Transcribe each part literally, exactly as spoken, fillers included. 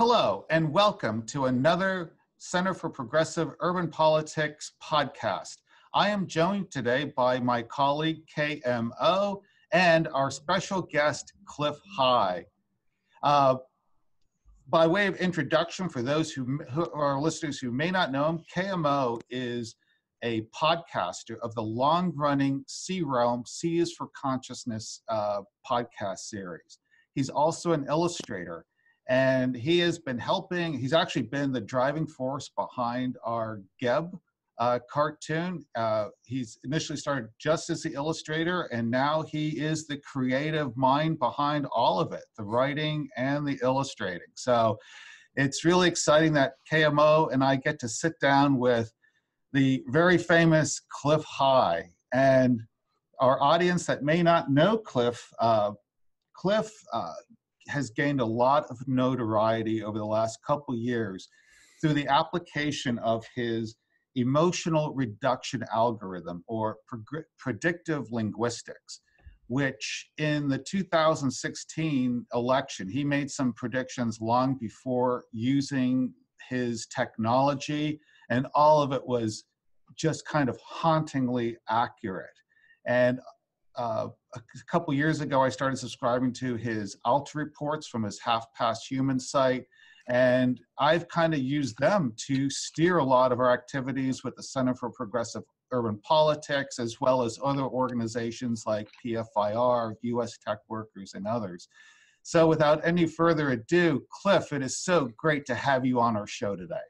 Hello, and welcome to another Center for Progressive Urban Politics podcast. I am joined today by my colleague K M O and our special guest Cliff High. Uh, by way of introduction, for those who, who are listeners who may not know him, K M O is a podcaster of the long-running C-Realm, C is for Consciousness uh, podcast series. He's also an illustrator. And he has been helping, he's actually been the driving force behind our Geb uh, cartoon. Uh, he's initially started just as the illustrator, and now he is the creative mind behind all of it, the writing and the illustrating. So it's really exciting that K M O and I get to sit down with the very famous Cliff High. And our audience that may not know Cliff, uh, Cliff, uh, has gained a lot of notoriety over the last couple years through the application of his emotional reduction algorithm, or pre- predictive linguistics, which in the two thousand sixteen election, he made some predictions long before using his technology, and all of it was just kind of hauntingly accurate. And Uh, a couple years ago, I started subscribing to his alt reports from his Half Past Human site, and I've kind of used them to steer a lot of our activities with the Center for Progressive Urban Politics, as well as other organizations like P F I R, U S Tech Workers, and others. So without any further ado, Cliff, it is so great to have you on our show today.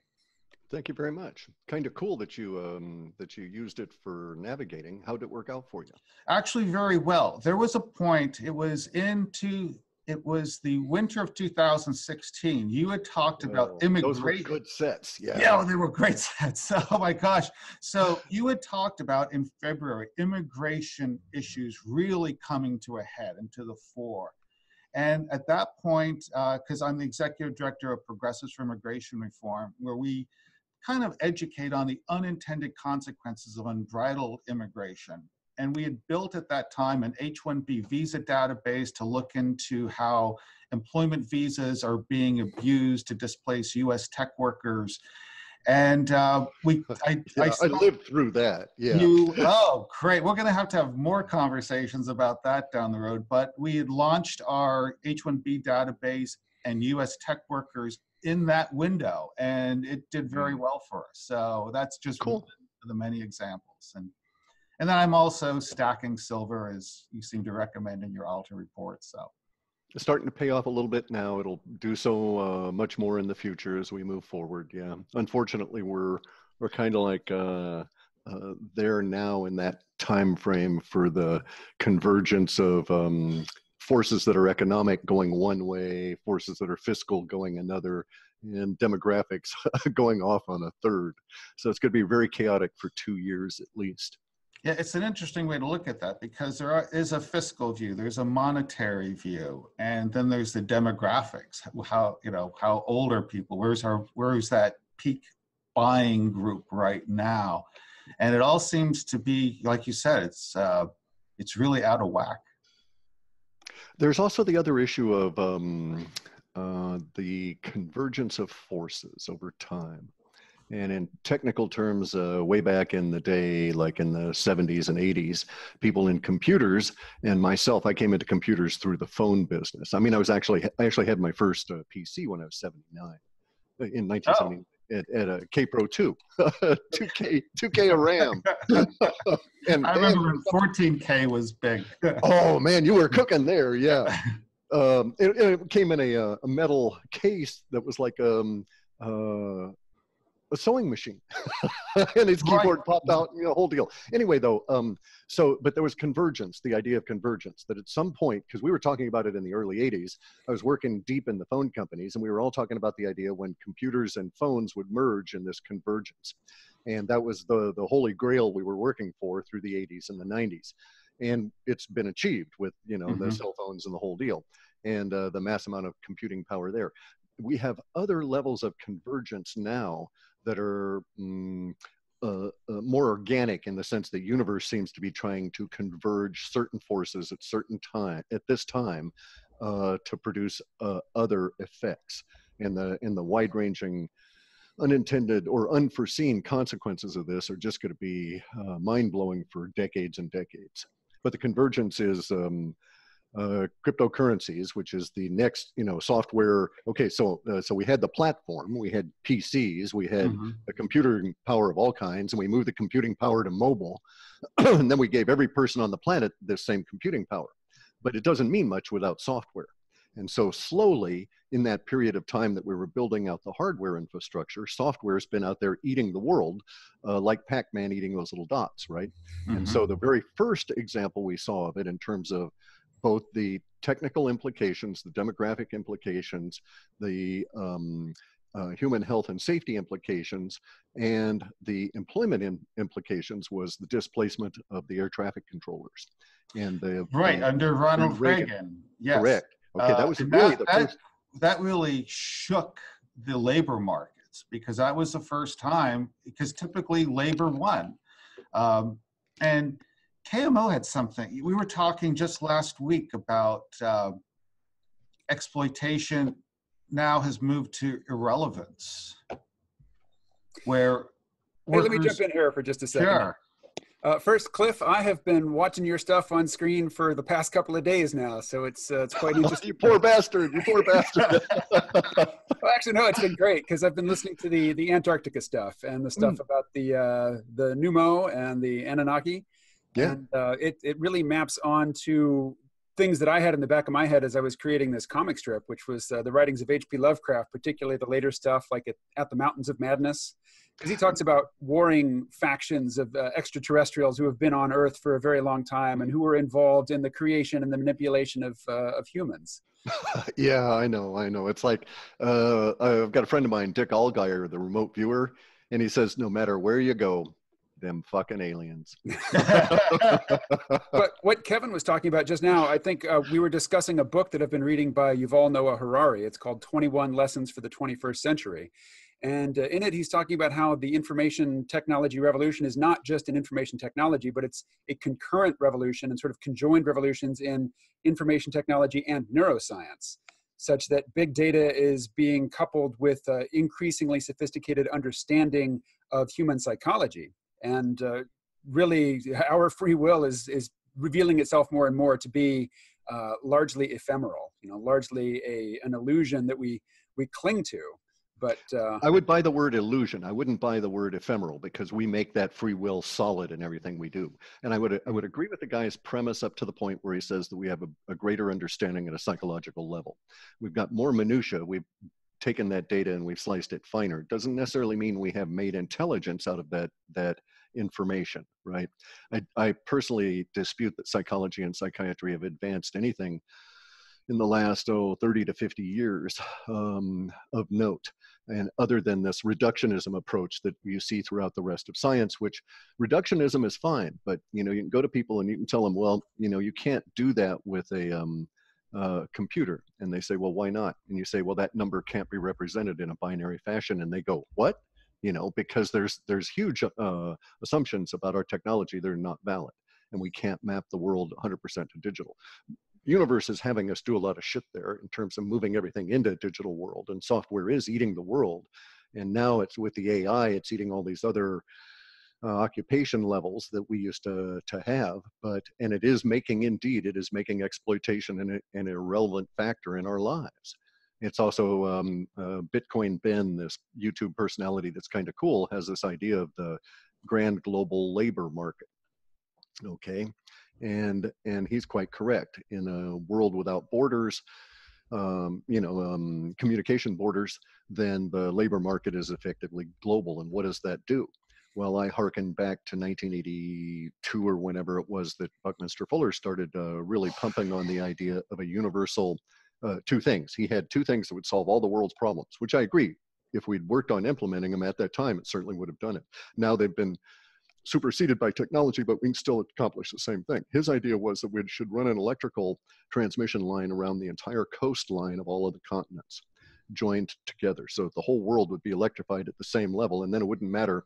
Thank you very much. Kind of cool that you um, that you used it for navigating. How did it work out for you? Actually, very well. There was a point. It was into. It was the winter of two thousand sixteen. You had talked oh, about immigration. Those were good sets. Yeah. Yeah, they were great sets. Oh my gosh. So you had talked about in February immigration issues really coming to a head and to the fore. And at that point, because uh, I'm the executive director of Progressives for Immigration Reform, where we kind of educate on the unintended consequences of unbridled immigration. And we had built at that time an H one B visa database to look into how employment visas are being abused to displace U S tech workers. And uh, we, I, yeah, I, I lived through that. Yeah. You, oh, great. We're going to have to have more conversations about that down the road. But we had launched our H one B database and U S tech workers in that window, and it did very well for us. So that's just cool. One of the many examples. And and then I'm also stacking silver, as you seem to recommend in your Alta report. So it's starting to pay off a little bit now. It'll do so uh, much more in the future as we move forward. Yeah, unfortunately, we're we're kind of like uh, uh, there now in that time frame for the convergence of. Um, forces that are economic going one way, forces that are fiscal going another, and demographics going off on a third. So it's going to be very chaotic for two years at least. Yeah, it's an interesting way to look at that, because there are, is a fiscal view, there's a monetary view, and then there's the demographics. How, you know, how old are people? Where's our, where's that peak buying group right now? And it all seems to be, like you said, it's uh, it's really out of whack. There's also the other issue of um, uh, the convergence of forces over time. And in technical terms, uh, way back in the day, like in the seventies and eighties, people in computers, and myself, I came into computers through the phone business. I mean, I was actually, I actually had my first uh, P C when I was seventy-nine, in nineteen seventy. Oh. At, at a K Pro two, two K, two K of RAM. And I remember man, fourteen K was big. Oh man, you were cooking there, yeah. Um, it, it came in a, a metal case that was like um, uh, a sewing machine, and its keyboard right. popped out, you know, whole deal. Anyway, though, um, so but there was convergence, the idea of convergence, that at some point, because we were talking about it in the early eighties, I was working deep in the phone companies, and we were all talking about the idea when computers and phones would merge in this convergence, and that was the the holy grail we were working for through the eighties and the nineties, and it's been achieved with you know mm-hmm. the cell phones and the whole deal, and uh, the mass amount of computing power there. We have other levels of convergence now that are um, uh, uh, more organic, in the sense the universe seems to be trying to converge certain forces at certain time, at this time, uh, to produce uh, other effects. and the and the wide-ranging unintended or unforeseen consequences of this are just going to be uh, mind-blowing for decades and decades. But the convergence is um, uh, cryptocurrencies, which is the next, you know, software. Okay, so uh, so we had the platform, we had P Cs, we had mm-hmm. the computing power of all kinds, and we moved the computing power to mobile, and then we gave every person on the planet this same computing power. But it doesn't mean much without software. And so slowly, in that period of time that we were building out the hardware infrastructure, software's been out there eating the world, uh, like Pac-Man eating those little dots, right? Mm-hmm. And so the very first example we saw of it in terms of both the technical implications, the demographic implications, the um, uh, human health and safety implications, and the employment in implications was the displacement of the air traffic controllers. And the, right, uh, under Ronald Reagan. Reagan. Yes. Correct. Okay, that was uh, really that, the first. That, that really shook the labor markets, because that was the first time, because typically labor won. Um, and K M O had something. We were talking just last week about uh, exploitation now has moved to irrelevance, where workers, hey, let me jump in here for just a second. Sure. Uh, first, Cliff, I have been watching your stuff on screen for the past couple of days now, so it's uh, it's quite interesting. You poor bastard! You poor bastard! Well, actually, no, it's been great, because I've been listening to the the Antarctica stuff and the stuff mm. about the uh, the Numo and the Anunnaki. Yeah, and, uh, it it really maps on to things that I had in the back of my head as I was creating this comic strip, which was uh, the writings of H P Lovecraft, particularly the later stuff like at, At the Mountains of Madness. Because he talks about warring factions of uh, extraterrestrials who have been on Earth for a very long time and who were involved in the creation and the manipulation of, uh, of humans. Yeah, I know, I know. It's like, uh, I've got a friend of mine, Dick Allgaier, the remote viewer, and he says, no matter where you go, them fucking aliens. But what Kevin was talking about just now, I think uh, we were discussing a book that I've been reading by Yuval Noah Harari. It's called twenty-one Lessons for the twenty-first Century. And uh, in it, he's talking about how the information technology revolution is not just an information technology, but it's a concurrent revolution and sort of conjoined revolutions in information technology and neuroscience, such that big data is being coupled with uh, increasingly sophisticated understanding of human psychology. And uh, really, our free will is, is revealing itself more and more to be uh, largely ephemeral, you know, largely a, an illusion that we, we cling to. But uh, I would buy the word illusion. I wouldn't buy the word ephemeral, because we make that free will solid in everything we do. And I would I would agree with the guy's premise up to the point where he says that we have a, a greater understanding at a psychological level. We've got more minutia. We've taken that data and we've sliced it finer. It doesn't necessarily mean we have made intelligence out of that that information, right? I, I personally dispute that psychology and psychiatry have advanced anything in the last oh, thirty to fifty years um, of note, and other than this reductionism approach that you see throughout the rest of science, which reductionism is fine, but you know, you can go to people and you can tell them, well, you know, you can't do that with a um, uh, computer, and they say, well, why not? And you say, well, that number can't be represented in a binary fashion, and they go, what? You know, because there's there's huge uh, assumptions about our technology that are not valid, and we can't map the world one hundred percent to digital. Universe is having us do a lot of shit there in terms of moving everything into a digital world, and software is eating the world. And now it's with the A I, it's eating all these other uh, occupation levels that we used to, to have, but, and it is making, indeed, it is making exploitation an, an irrelevant factor in our lives. It's also um, uh, Bitcoin Ben, this YouTube personality that's kind of cool, has this idea of the grand global labor market. Okay. And and he's quite correct. In a world without borders, um, you know, um, communication borders, then the labor market is effectively global. And what does that do? Well, I hearken back to nineteen eighty-two or whenever it was that Buckminster Fuller started uh, really pumping on the idea of a universal, uh, two things. He had two things that would solve all the world's problems, which I agree. If we'd worked on implementing them at that time, it certainly would have done it. Now they've been superseded by technology, but we can still accomplish the same thing. His idea was that we should run an electrical transmission line around the entire coastline of all of the continents joined together. So the whole world would be electrified at the same level, and then it wouldn't matter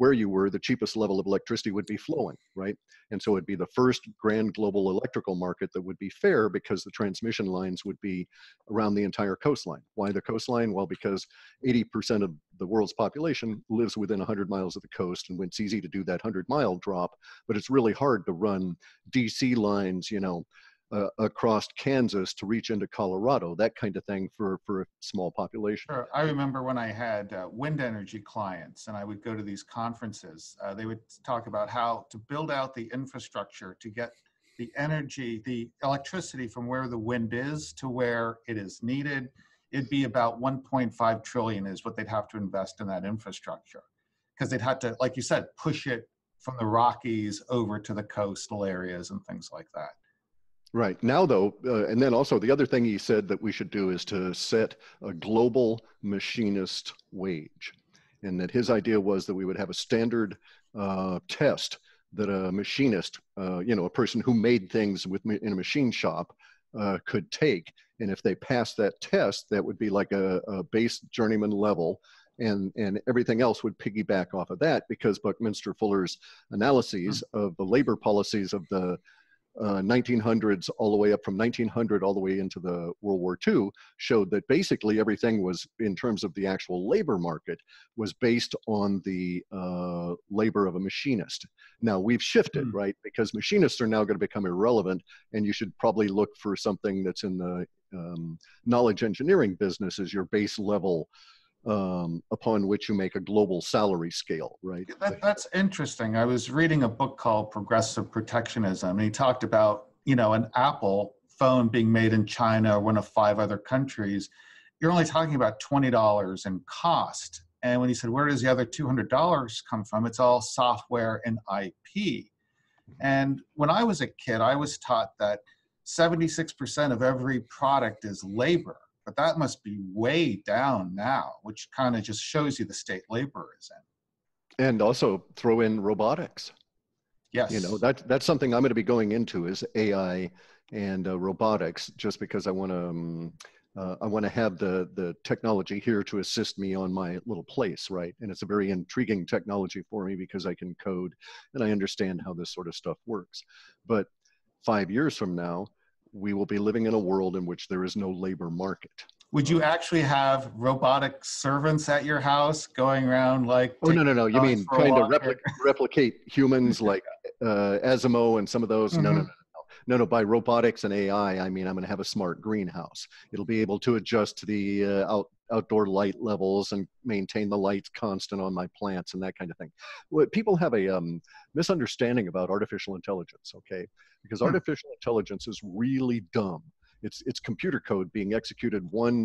where you were, the cheapest level of electricity would be flowing, right? And so it'd be the first grand global electrical market that would be fair because the transmission lines would be around the entire coastline. Why the coastline? Well, because eighty percent of the world's population lives within one hundred miles of the coast, and when it's easy to do that hundred mile drop, but it's really hard to run D C lines, you know, Uh, across Kansas to reach into Colorado, that kind of thing for, for a small population. Sure. I remember when I had uh, wind energy clients and I would go to these conferences, uh, they would talk about how to build out the infrastructure to get the energy, the electricity from where the wind is to where it is needed. It'd be about one point five trillion is what they'd have to invest in that infrastructure, because they'd have to, like you said, push it from the Rockies over to the coastal areas and things like that. Right. Now, though, uh, and then also the other thing he said that we should do is to set a global machinist wage. And that his idea was that we would have a standard uh, test that a machinist, uh, you know, a person who made things with in a machine shop uh, could take. And if they passed that test, that would be like a, a base journeyman level. And, and everything else would piggyback off of that, because Buckminster Fuller's analyses mm-hmm. of the labor policies of the Uh, nineteen hundreds all the way up from nineteen hundred all the way into the World War Two showed that basically everything was, in terms of the actual labor market, was based on the uh, labor of a machinist. Now we've shifted, mm. right? Because machinists are now going to become irrelevant, and you should probably look for something that's in the um, knowledge engineering business as your base level um, upon which you make a global salary scale, right? That, that's interesting. I was reading a book called Progressive Protectionism, and he talked about, you know, an Apple phone being made in China or one of five other countries. You're only talking about twenty dollars in cost. And when he said, where does the other two hundred dollars come from? It's all software and I P. And when I was a kid, I was taught that seventy-six percent of every product is labor. But that must be way down now, which kind of just shows you the state labor is in. And also throw in robotics. Yes. You know, that, that's something I'm going to be going into, is A I and uh, robotics, just because I want to um, uh, I want to have the, the technology here to assist me on my little place, right? And it's a very intriguing technology for me because I can code and I understand how this sort of stuff works. But five years from now, we will be living in a world in which there is no labor market. Would you actually have robotic servants at your house going around like... Oh, no, no, no. You mean trying to repli replicate humans like uh, Asimo and some of those? Mm-hmm. No, no, no, no. No, no. By robotics and A I, I mean I'm going to have a smart greenhouse. It'll be able to adjust to the uh, out outdoor light levels and maintain the lights constant on my plants and that kind of thing. People have a um, misunderstanding about artificial intelligence, okay? Because artificial intelligence is really dumb. It's, it's computer code being executed one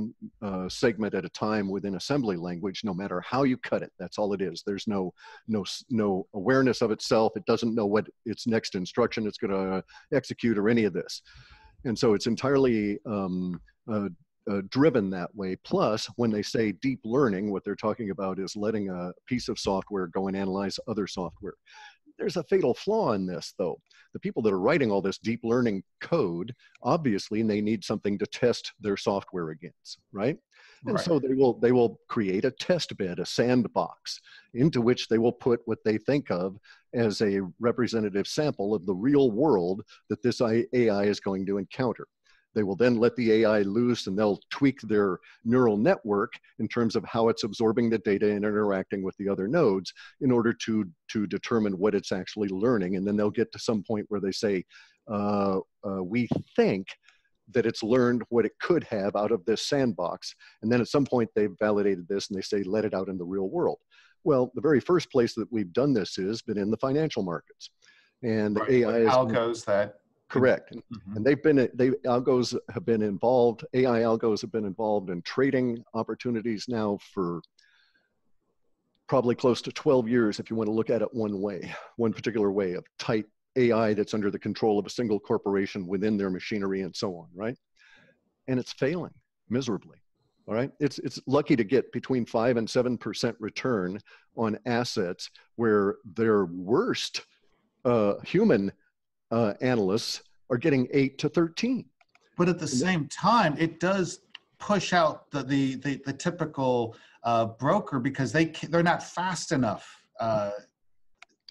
uh, segment at a time within assembly language, no matter how you cut it. That's all it is. There's no, no, no awareness of itself. It doesn't know what its next instruction it's going to execute or any of this. And so it's entirely um, uh, Uh, driven that way. Plus, when they say deep learning, what they're talking about is letting a piece of software go and analyze other software. There's a fatal flaw in this, though. The people that are writing all this deep learning code, obviously, they need something to test their software against, right? And right. so they will, they will create a test bed, a sandbox, into which they will put what they think of as a representative sample of the real world that this A I is going to encounter. They will then let the A I loose, and they'll tweak their neural network in terms of how it's absorbing the data and interacting with the other nodes in order to, to determine what it's actually learning. And then they'll get to some point where they say, uh, uh, we think that it's learned what it could have out of this sandbox. And then at some point they've validated this and they say, let it out in the real world. Well, the very first place that we've done this has been in the financial markets. And right. the A I is- Algos that. Correct. Mm-hmm. And they've been, they, algos have been involved, A I algos have been involved in trading opportunities now for probably close to twelve years, if you want to look at it one way, one particular way of tight A I that's under the control of a single corporation within their machinery and so on, right? And it's failing miserably, all right? It's, it's lucky to get between five and seven percent return on assets where their worst uh, human Uh, analysts are getting eight to thirteen. But at the same time, it does push out the the the, the typical uh, broker, because they they're not fast enough Uh,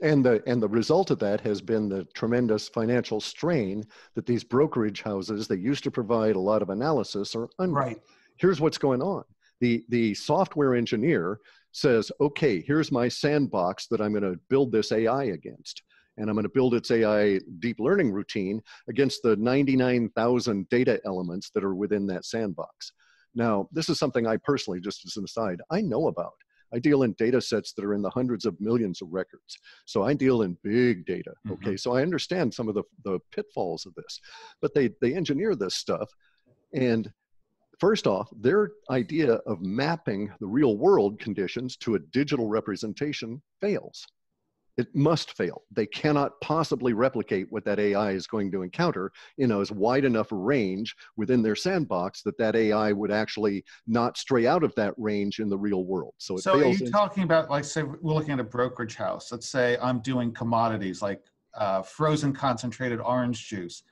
and the and the result of that has been the tremendous financial strain that these brokerage houses that used to provide a lot of analysis are under. Right. Here's what's going on. The the software engineer says, okay, here's my sandbox that I'm going to build this A I against. And I'm going to build its A I deep learning routine against the ninety-nine thousand data elements that are within that sandbox. Now, this is something I personally, just as an aside, I know about. I deal in data sets that are in the hundreds of millions of records. So I deal in big data, okay? Mm-hmm. So I understand some of the, the pitfalls of this. But they, they engineer this stuff. And first off, their idea of mapping the real world conditions to a digital representation fails. It must fail. They cannot possibly replicate what that A I is going to encounter in a wide enough range within their sandbox that that A I would actually not stray out of that range in the real world. So, it so fails. Are you talking about, like, say we're looking at a brokerage house. Let's say I'm doing commodities like uh, frozen concentrated orange juice.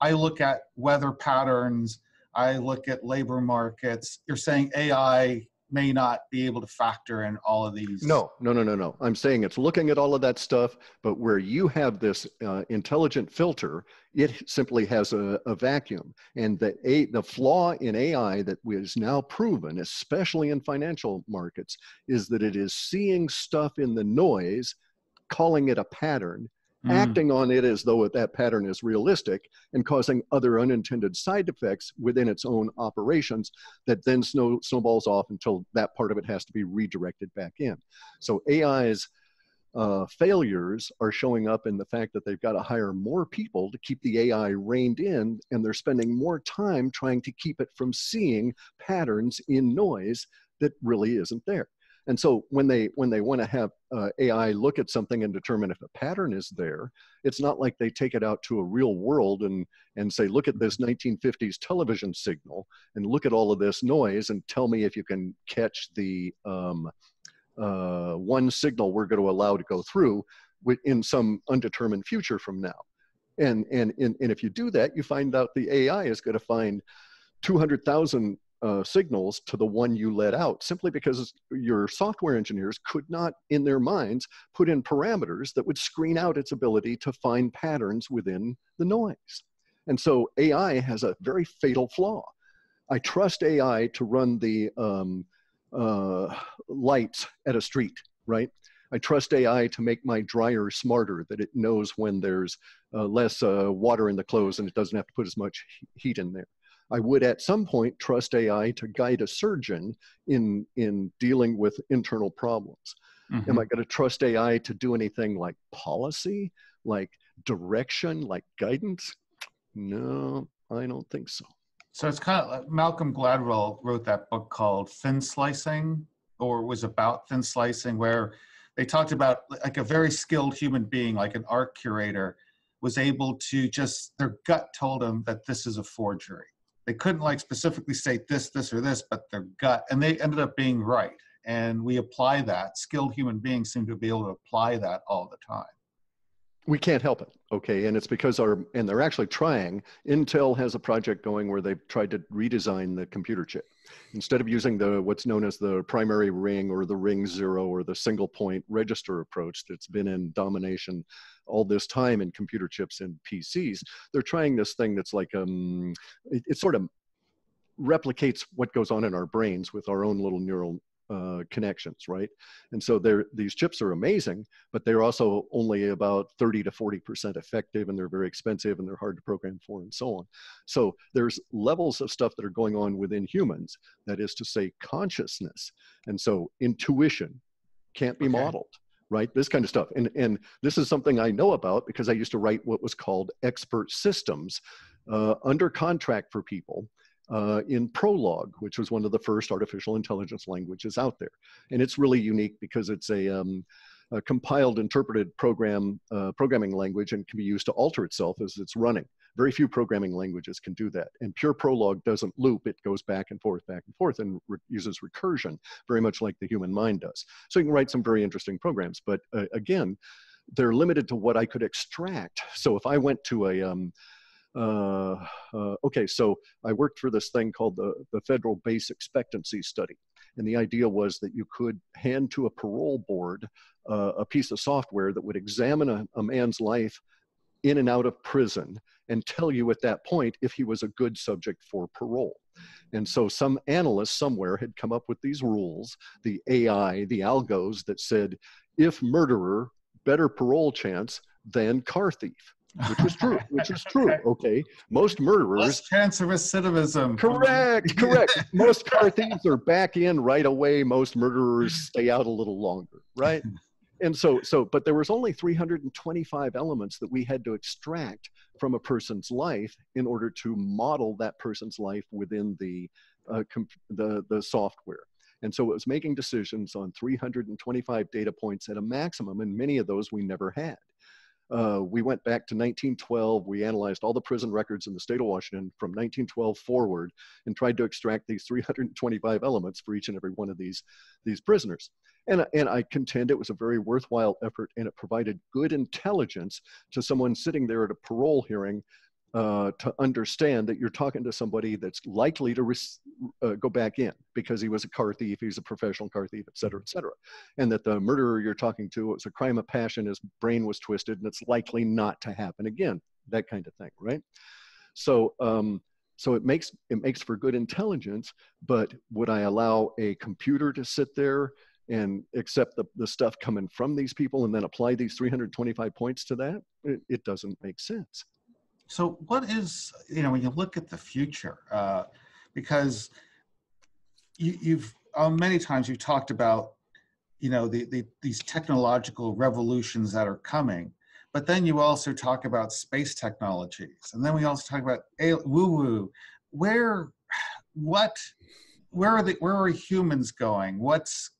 I look at weather patterns. I look at labor markets. You're saying A I may not be able to factor in all of these. No, no, no, no, no. I'm saying it's looking at all of that stuff, but where you have this uh, intelligent filter, it simply has a, a vacuum. And the, a, the flaw in A I that is now proven, especially in financial markets, is that it is seeing stuff in the noise, calling it a pattern, Mm. acting on it as though that pattern is realistic and causing other unintended side effects within its own operations that then snow, snowballs off until that part of it has to be redirected back in. So A I's uh, failures are showing up in the fact that they've got to hire more people to keep the A I reined in, and they're spending more time trying to keep it from seeing patterns in noise that really isn't there. And so when they, when they want to have uh, A I look at something and determine if a pattern is there, it's not like they take it out to a real world and, and say, look at this nineteen fifties television signal and look at all of this noise and tell me if you can catch the um, uh, one signal we're going to allow to go through in some undetermined future from now. And, and, and, and if you do that, you find out the A I is going to find two hundred thousand Uh, signals to the one you let out, simply because your software engineers could not in their minds put in parameters that would screen out its ability to find patterns within the noise. And so A I has a very fatal flaw. I trust A I to run the um, uh, lights at a street, right? I trust A I to make my dryer smarter, that it knows when there's uh, less uh, water in the clothes and it doesn't have to put as much heat in there. I would at some point trust A I to guide a surgeon in, in dealing with internal problems. Mm-hmm. Am I going to trust A I to do anything like policy, like direction, like guidance? No, I don't think so. So it's kind of like Malcolm Gladwell wrote that book called Thin Slicing, or was about thin slicing, where they talked about like a very skilled human being, like an art curator, was able to just, their gut told them that this is a forgery. They couldn't like specifically say this, this, or this, but their gut, and they ended up being right. And we apply that. Skilled human beings seem to be able to apply that all the time. We can't help it, okay? And it's because our, and they're actually trying. Intel has a project going where they've tried to redesign the computer chip. Instead of using the, what's known as the primary ring or the ring zero or the single point register approach that's been in domination all this time in computer chips and P Cs, they're trying this thing that's like, um, it, it sort of replicates what goes on in our brains with our own little neural Uh, connections, right? And so they're, these chips are amazing, but they're also only about thirty to forty percent effective, and they're very expensive, and they're hard to program for, and so on. So there's levels of stuff that are going on within humans, that is to say consciousness. And so intuition can't be okay. modeled, right? This kind of stuff. And, and this is something I know about because I used to write what was called expert systems uh, under contract for people. Uh, in Prolog, which was one of the first artificial intelligence languages out there. And it's really unique because it's a, um, a compiled, interpreted program, uh, programming language, and can be used to alter itself as it's running. Very few programming languages can do that. And pure Prolog doesn't loop. It goes back and forth, back and forth, and re- uses recursion, very much like the human mind does. So you can write some very interesting programs. But uh, again, they're limited to what I could extract. So if I went to a... Um, Uh, uh, okay, so I worked for this thing called the, the Federal Base Expectancy Study. And the idea was that you could hand to a parole board uh, a piece of software that would examine a, a man's life in and out of prison and tell you at that point if he was a good subject for parole. And so some analyst somewhere had come up with these rules, the A I, the algos, that said, if murderer, better parole chance than car thief. Which is true, which is true, okay? Most murderers... Less chance of recidivism. Correct, correct. Most car thieves are back in right away. Most murderers stay out a little longer, right? And so, so, but there was only three hundred twenty-five elements that we had to extract from a person's life in order to model that person's life within the, uh, comp the, the software. And so it was making decisions on three hundred twenty-five data points at a maximum, and many of those we never had. Uh, we went back to nineteen twelve, we analyzed all the prison records in the state of Washington from nineteen twelve forward and tried to extract these three hundred twenty-five elements for each and every one of these, these prisoners. And, and I contend it was a very worthwhile effort, and it provided good intelligence to someone sitting there at a parole hearing uh, to understand that you're talking to somebody that's likely to uh, go back in because he was a car thief, he was a professional car thief, et cetera, et cetera. And that the murderer you're talking to, it was a crime of passion, his brain was twisted, and it's likely not to happen again, that kind of thing, right? So, um, so it makes, it makes for good intelligence, but would I allow a computer to sit there and accept the, the stuff coming from these people and then apply these three hundred twenty-five points to that? It, it doesn't make sense. So what is, you know, when you look at the future, uh, because you, you've, uh, many times you've talked about, you know, the, the, these technological revolutions that are coming, but then you also talk about space technologies. And then we also talk about woo-woo. Where, what, where are the, where are humans going? What's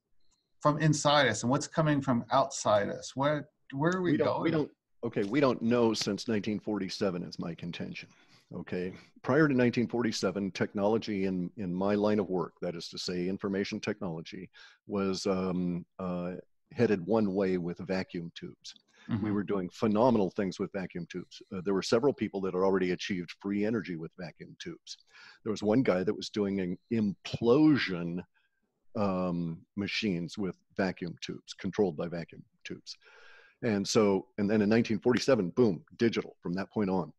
from inside us and what's coming from outside us? Where, where are we, we going? We don't. Okay, we don't know since nineteen forty-seven is my contention, okay? Prior to nineteen forty-seven, technology in, in my line of work, that is to say information technology, was um, uh, headed one way with vacuum tubes. Mm-hmm. We were doing phenomenal things with vacuum tubes. Uh, there were several people that had already achieved free energy with vacuum tubes. There was one guy that was doing an implosion um, machines with vacuum tubes, controlled by vacuum tubes. And so, and then in nineteen forty-seven, boom, digital from that point on.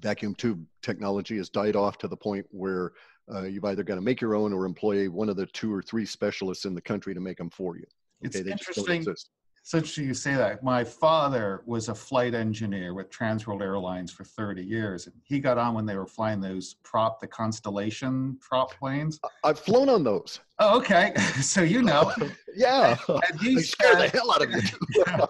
Vacuum tube technology has died off to the point where uh, you've either got to make your own or employ one of the two or three specialists in the country to make them for you. Okay, it's interesting. It's interesting you say that. My father was a flight engineer with Transworld Airlines for thirty years. And he got on when they were flying those prop, the Constellation prop planes. I've flown on those. Oh, okay. So you know. Yeah. And, and he I scared the hell out of you.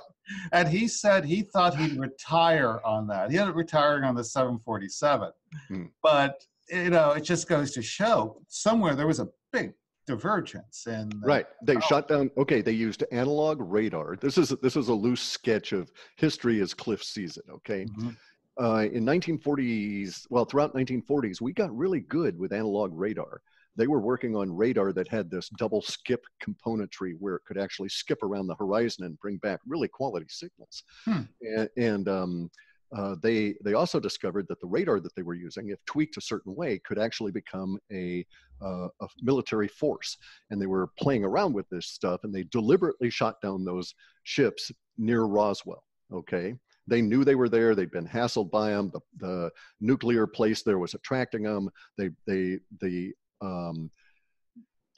And he said he thought he'd retire on that. He ended up retiring on the seven forty-seven. Hmm. But, you know, it just goes to show somewhere there was a big divergence. And right. They oh. shot down. Okay. They used analog radar. This is, this is a loose sketch of history as Cliff sees it. Okay. Mm-hmm. uh, in nineteen forties, well, throughout nineteen forties, we got really good with analog radar. They were working on radar that had this double skip componentry where it could actually skip around the horizon and bring back really quality signals. Hmm. And, and um, uh, they, they also discovered that the radar that they were using, if tweaked a certain way, could actually become a, uh, a military force. And they were playing around with this stuff, and they deliberately shot down those ships near Roswell, okay? They knew they were there. They'd been hassled by them. The, the nuclear place there was attracting them. They, they, the Um,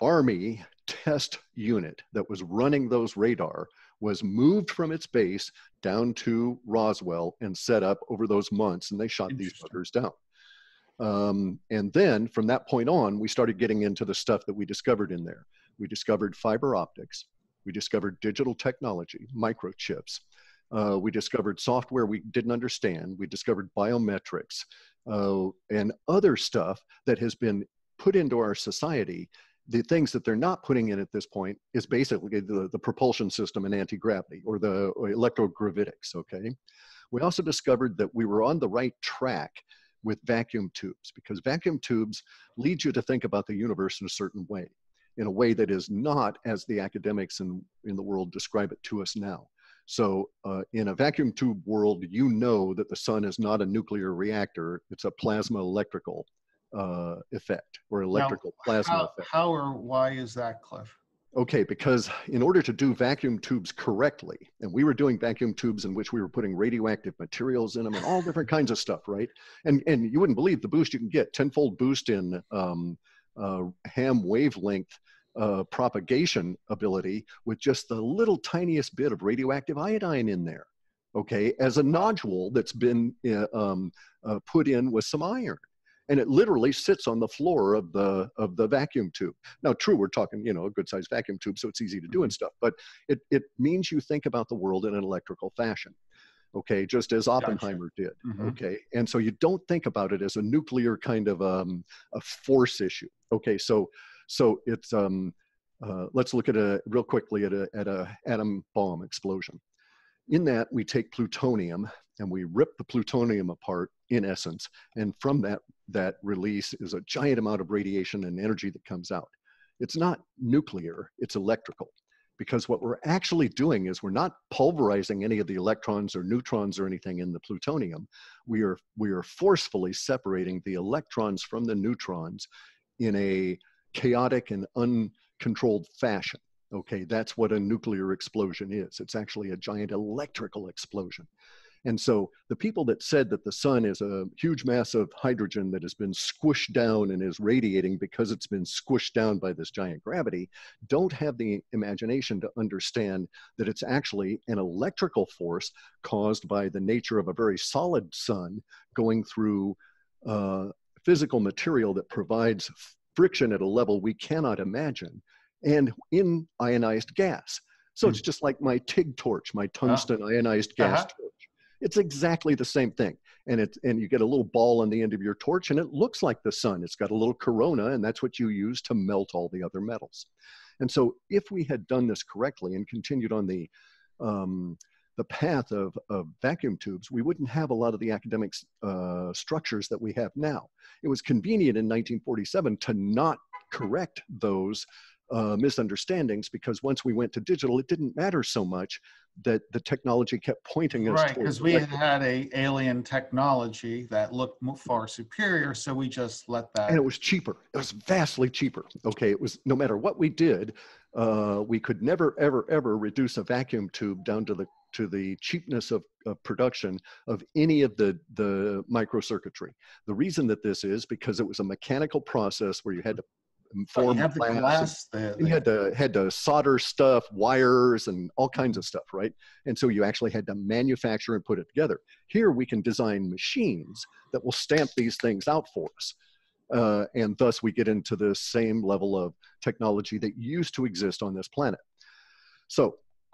Army test unit that was running those radar was moved from its base down to Roswell and set up over those months, and they shot these fuckers down. Um, and then from that point on, we started getting into the stuff that we discovered in there. We discovered fiber optics. We discovered digital technology, microchips. Uh, we discovered software we didn't understand. We discovered biometrics uh, and other stuff that has been put into our society. The things that they're not putting in at this point is basically the, the propulsion system and anti-gravity, or the or electrogravitics, okay? We also discovered that we were on the right track with vacuum tubes, because vacuum tubes lead you to think about the universe in a certain way, in a way that is not as the academics in, in the world describe it to us now. So uh, in a vacuum tube world, you know that the sun is not a nuclear reactor, it's a plasma electrical uh, effect or electrical now, plasma how, effect. How or why is that, Cliff? Okay, because in order to do vacuum tubes correctly, and we were doing vacuum tubes in which we were putting radioactive materials in them and all different kinds of stuff, right? And and you wouldn't believe the boost you can get, tenfold boost in um, uh, ham wavelength uh, propagation ability with just the little tiniest bit of radioactive iodine in there, okay, as a nodule that's been uh, um, uh, put in with some iron. And it literally sits on the floor of the of the vacuum tube. Now, true, we're talking, you know, a good-sized vacuum tube, so it's easy to do and stuff. But it it means you think about the world in an electrical fashion, okay? Just as Oppenheimer did, mm-hmm. okay? And so you don't think about it as a nuclear kind of um, a force issue, okay? So so it's um uh, let's look at a real quickly at a at a atom bomb explosion. In that, we take plutonium and we rip the plutonium apart, in essence, and from that that release is a giant amount of radiation and energy that comes out. It's not nuclear, it's electrical, because what we're actually doing is we're not pulverizing any of the electrons or neutrons or anything in the plutonium. We are, we are forcefully separating the electrons from the neutrons in a chaotic and uncontrolled fashion. Okay, that's what a nuclear explosion is. It's actually a giant electrical explosion. And so the people that said that the sun is a huge mass of hydrogen that has been squished down and is radiating because it's been squished down by this giant gravity don't have the imagination to understand that it's actually an electrical force caused by the nature of a very solid sun going through uh, physical material that provides friction at a level we cannot imagine, and in ionized gas. So mm. it's just like my T I G torch, my tungsten uh-huh. ionized gas uh-huh. torch. It's exactly the same thing. And it, and you get a little ball on the end of your torch and it looks like the sun. It's got a little corona, and that's what you use to melt all the other metals. And so if we had done this correctly and continued on the, um, the path of, of vacuum tubes, we wouldn't have a lot of the academic uh, structures that we have now. It was convenient in nineteen forty-seven to not correct those Uh, misunderstandings, because once we went to digital, it didn't matter so much that the technology kept pointing us right, because we electric. had a alien technology that looked far superior, so we just let that. And it was cheaper. It was vastly cheaper. Okay, it was no matter what we did, uh, we could never, ever, ever reduce a vacuum tube down to the to the cheapness of, of production of any of the, the microcircuitry. The reason that this is because it was a mechanical process where you had to Form oh, you, glass glass you had to had to solder stuff, wires, and all kinds of stuff, right? And so you actually had to manufacture and put it together. Here we can design machines that will stamp these things out for us, uh, and thus we get into the same level of technology that used to exist on this planet. So,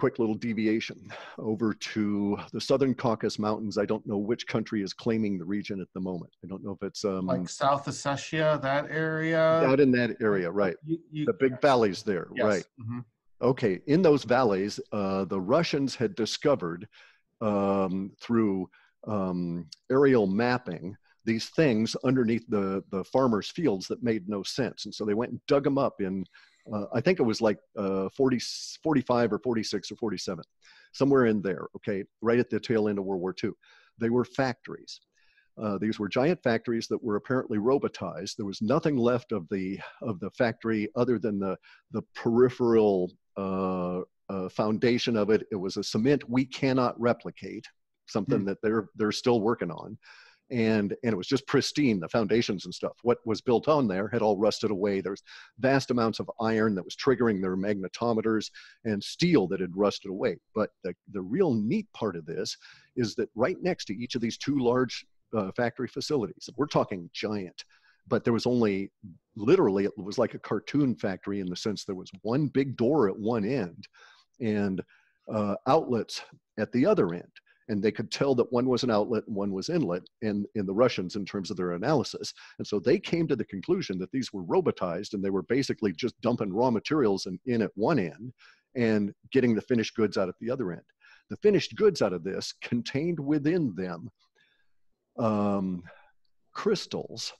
quick little deviation over to the Southern Caucasus Mountains. I don't know which country is claiming the region at the moment. I don't know if it's um, like South Ossetia, that area. Out in that area, right? You, you, the big yes. valleys there, yes. right? Mm-hmm. Okay, in those valleys, uh, the Russians had discovered um, through um, aerial mapping these things underneath the the farmers' fields that made no sense, and so they went and dug them up in. Uh, I think it was like uh, forty, forty-five or forty-six or forty-seven, somewhere in there, okay, right at the tail end of World War Two. They were factories. Uh, these were giant factories that were apparently robotized. There was nothing left of the, of the factory other than the, the peripheral uh, uh, foundation of it. It was a cement we cannot replicate, something mm. that they're, they're still working on. And, and it was just pristine, the foundations and stuff. What was built on there had all rusted away. There's vast amounts of iron that was triggering their magnetometers and steel that had rusted away. But the, the real neat part of this is that right next to each of these two large uh, factory facilities, we're talking giant, but there was only literally, it was like a cartoon factory in the sense there was one big door at one end and uh, outlets at the other end. And they could tell that one was an outlet and one was inlet in, in the Russians in terms of their analysis. And so they came to the conclusion that these were robotized and they were basically just dumping raw materials in, in at one end and getting the finished goods out at the other end. The finished goods out of this contained within them um, crystals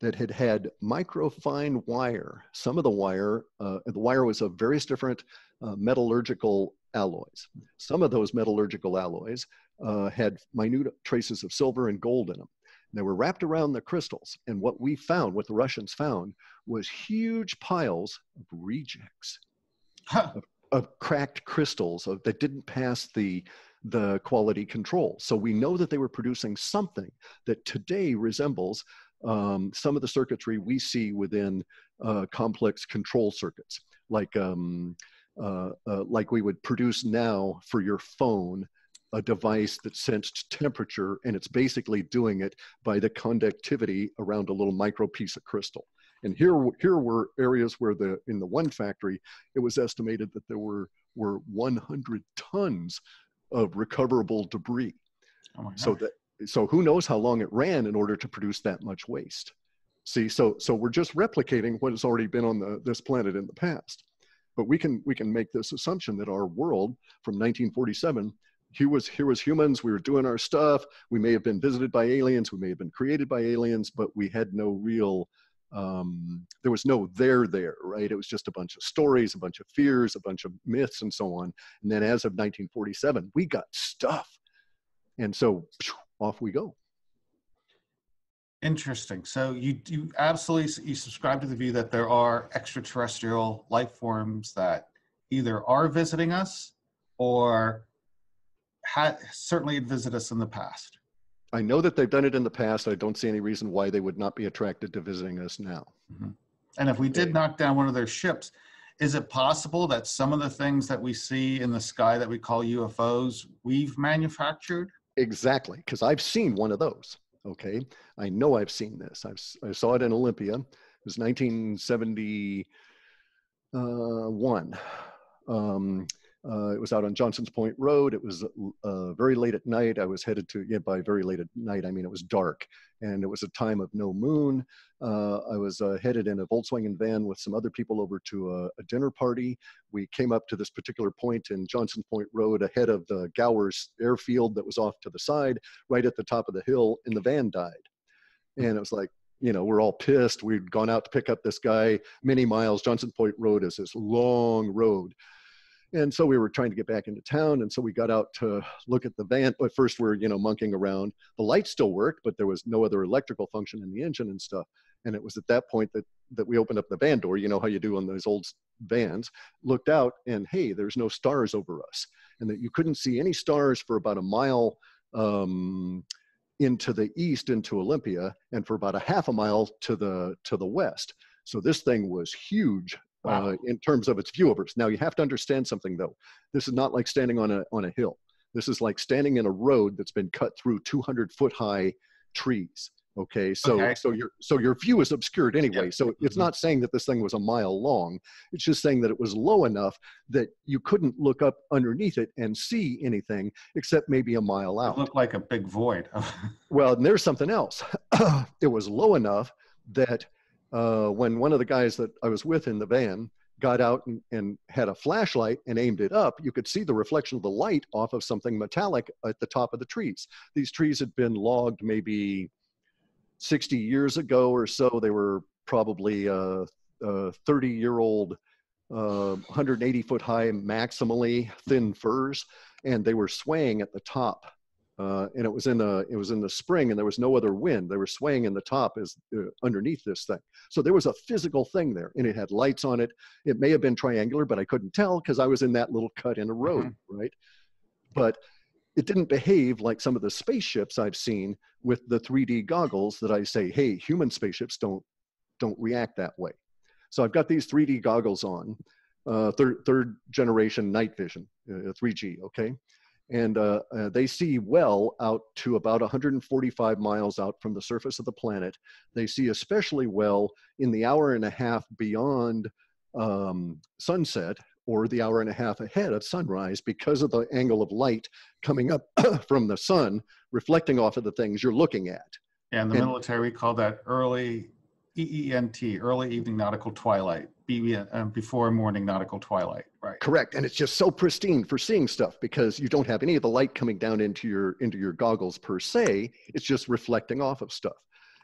that had had microfine wire. Some of the wire, uh, the wire was of various different uh, metallurgical alloys. Some of those metallurgical alloys uh, had minute traces of silver and gold in them. They were wrapped around the crystals. And what we found, what the Russians found, was huge piles of rejects, huh. of, of cracked crystals of, that didn't pass the, the quality control. So we know that they were producing something that today resembles um, some of the circuitry we see within uh, complex control circuits, like, um, uh, uh, like we would produce now for your phone, a device that sensed temperature, and it's basically doing it by the conductivity around a little micro piece of crystal. And here, here were areas where the, in the one factory, it was estimated that there were, were one hundred tons of recoverable debris. Oh my God. So that, so who knows how long it ran in order to produce that much waste. See, so, so we're just replicating what has already been on the, this planet in the past. But we can, we can make this assumption that our world from nineteen forty-seven, Here was, here was humans, we were doing our stuff, we may have been visited by aliens, we may have been created by aliens, but we had no real, um, there was no there there, right? It was just a bunch of stories, a bunch of fears, a bunch of myths and so on. And then as of nineteen forty-seven, we got stuff. And so phew, off we go. Interesting. So you, you absolutely, you subscribe to the view that there are extraterrestrial life forms that either are visiting us or had certainly visit us in the past. I know that they've done it in the past. I don't see any reason why they would not be attracted to visiting us now. Mm-hmm. And if we did knock down one of their ships, is it possible that some of the things that we see in the sky that we call U F Os, we've manufactured? Exactly, because I've seen one of those, okay? I know I've seen this. I've, I saw it in Olympia. It was nineteen seventy-one. Um, Uh, it was out on Johnson's Point Road. It was uh, very late at night. I was headed to, yeah, by very late at night, I mean it was dark. And it was a time of no moon. Uh, I was uh, headed in a Volkswagen van with some other people over to a, a dinner party. We came up to this particular point in Johnson's Point Road ahead of the Gowers airfield that was off to the side, right at the top of the hill, and the van died. And it was like, you know, we're all pissed. We'd gone out to pick up this guy many miles. Johnson's Point Road is this long road. And so we were trying to get back into town. And so we got out to look at the van. But first we're, you know, monkeying around. The lights still worked, but there was no other electrical function in the engine and stuff. And it was at that point that, that we opened up the van door, you know how you do on those old vans, looked out and hey, there's no stars over us. And that you couldn't see any stars for about a mile um, into the east, into Olympia, and for about a half a mile to the, to the west. So this thing was huge. Wow. Uh, in terms of its view of Earth. Now you have to understand something though. This is not like standing on a, on a hill. This is like standing in a road that's been cut through two hundred foot high trees. Okay. So, okay. so your, so your view is obscured anyway. Yep. So mm-hmm. It's not saying that this thing was a mile long. It's just saying that it was low enough that you couldn't look up underneath it and see anything except maybe a mile out. It looked like a big void. Well, and there's something else. It was low enough that Uh, when one of the guys that I was with in the van got out and, and had a flashlight and aimed it up, you could see the reflection of the light off of something metallic at the top of the trees. These trees had been logged maybe sixty years ago or so. They were probably a thirty-year-old, uh, one hundred eighty foot high, maximally thin firs, and they were swaying at the top. Uh, and it was in the it was in the spring, and there was no other wind. They were swaying in the top as uh, underneath this thing. So there was a physical thing there, and it had lights on it. It may have been triangular, but I couldn't tell because I was in that little cut in a road, mm-hmm. right? But it didn't behave like some of the spaceships I've seen with the three D goggles that I say, hey, human spaceships don't don't react that way. So I've got these three D goggles on, uh, third third generation night vision, uh, three G, okay. And uh, uh, they see well out to about one hundred forty-five miles out from the surface of the planet. They see especially well in the hour and a half beyond um, sunset, or the hour and a half ahead of sunrise, because of the angle of light coming up from the sun, reflecting off of the things you're looking at. And the and, military, we call that early E E N T, early evening nautical twilight. Before morning nautical twilight, right? Correct, and it's just so pristine for seeing stuff because you don't have any of the light coming down into your into your goggles per se. It's just reflecting off of stuff.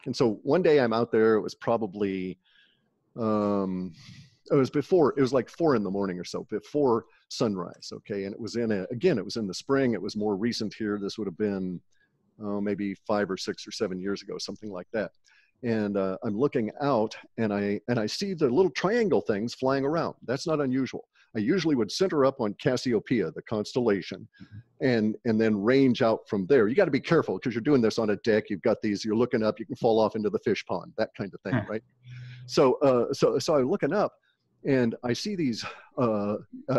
And so one day I'm out there. It was probably, um, it was before. It was like four in the morning or so, before sunrise. Okay, and it was in a, again. It was in the spring. It was more recent here. This would have been uh, maybe five or six or seven years ago, something like that. And uh, I'm looking out, and I and I see the little triangle things flying around. That's not unusual. I usually would center up on Cassiopeia, the constellation, and and then range out from there. You got to be careful because you're doing this on a deck. You've got these. You're looking up. You can fall off into the fish pond. That kind of thing, right? So uh, so so I'm looking up, and I see these. Uh,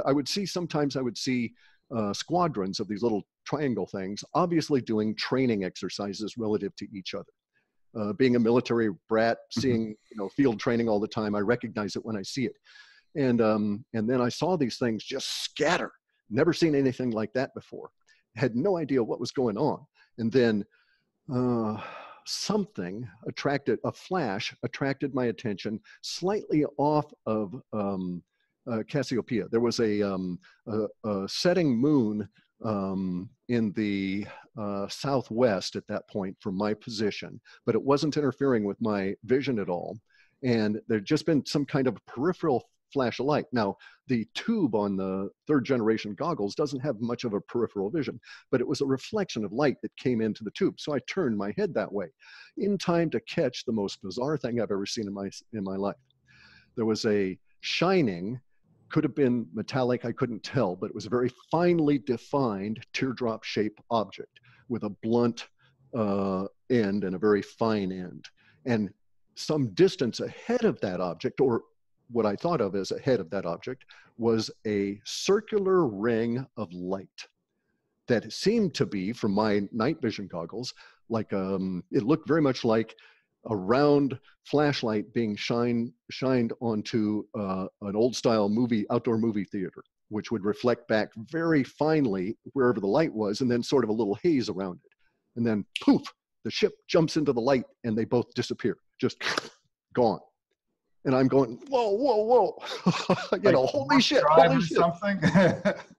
I would see sometimes I would see uh, squadrons of these little triangle things, obviously doing training exercises relative to each other. Uh, being a military brat, seeing you know field training all the time, I recognize it when I see it. And um, and then I saw these things just scatter. Never seen anything like that before. Had no idea what was going on. And then uh, something attracted, a flash attracted my attention slightly off of um, uh, Cassiopeia. There was a, um, a, a setting moon um, in the uh, southwest at that point from my position, but it wasn't interfering with my vision at all. And there'd just been some kind of peripheral flash of light. Now, the tube on the third generation goggles doesn't have much of a peripheral vision, but it was a reflection of light that came into the tube. So I turned my head that way in time to catch the most bizarre thing I've ever seen in my, in my life. There was a shining, could have been metallic, I couldn't tell, but it was a very finely defined teardrop shaped object with a blunt uh, end and a very fine end. And some distance ahead of that object, or what I thought of as ahead of that object, was a circular ring of light that seemed to be, from my night vision goggles, like um, it looked very much like a round flashlight being shine, shined onto uh, an old style movie, outdoor movie theater, which would reflect back very finely wherever the light was and then sort of a little haze around it. And then poof, the ship jumps into the light and they both disappear, just gone. And I'm going, whoa, whoa, whoa, you like, know, holy shit, holy shit. Something?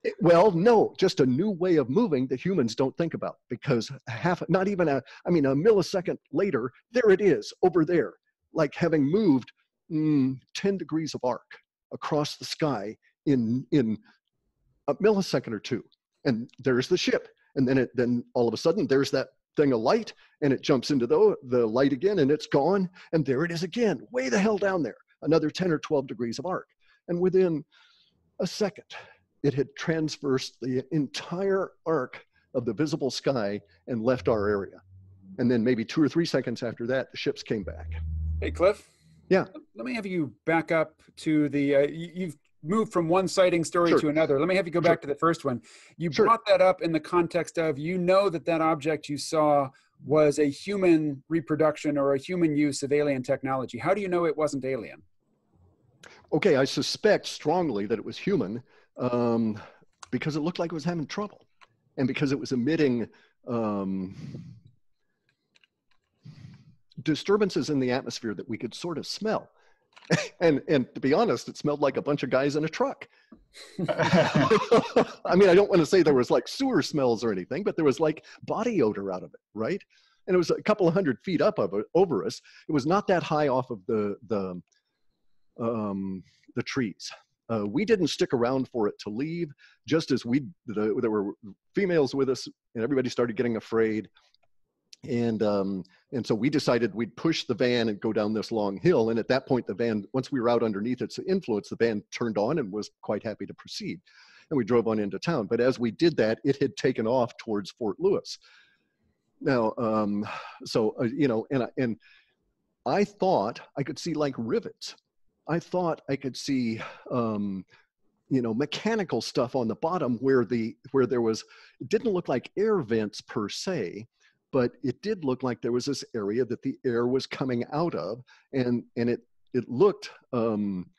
It, well, no, just a new way of moving that humans don't think about, because half, not even a, I mean, a millisecond later, there it is over there, like having moved mm, ten degrees of arc across the sky in, in a millisecond or two. And there's the ship. And then, it, then all of a sudden, there's that thing of light, and it jumps into the, the light again, and it's gone, and there it is again, way the hell down there, another ten or twelve degrees of arc. And within a second, it had traversed the entire arc of the visible sky and left our area. And then maybe two or three seconds after that, the ships came back. Hey, Cliff. Yeah. Let me have you back up to the, uh, you've move from one sighting story sure. to another. Let me have you go sure. back to the first one. You sure. brought that up in the context of, you know that that object you saw was a human reproduction or a human use of alien technology. How do you know it wasn't alien? Okay, I suspect strongly that it was human um, because it looked like it was having trouble and because it was emitting um, disturbances in the atmosphere that we could sort of smell. And, and to be honest, it smelled like a bunch of guys in a truck. I mean, I don't want to say there was like sewer smells or anything, but there was like body odor out of it, right? And it was a couple of hundred feet up of it, over us. It was not that high off of the, the, um, the trees. Uh, we didn't stick around for it to leave, just as we, the, there were females with us and everybody started getting afraid. And um, and so we decided we'd push the van and go down this long hill. And at that point, the van, once we were out underneath its influence, the van turned on and was quite happy to proceed. And we drove on into town. But as we did that, it had taken off towards Fort Lewis. Now, um, so, uh, you know, and I, and I thought I could see like rivets. I thought I could see, um, you know, mechanical stuff on the bottom where the, where there was, it didn't look like air vents per se, but it did look like there was this area that the air was coming out of, and and it it looked, um,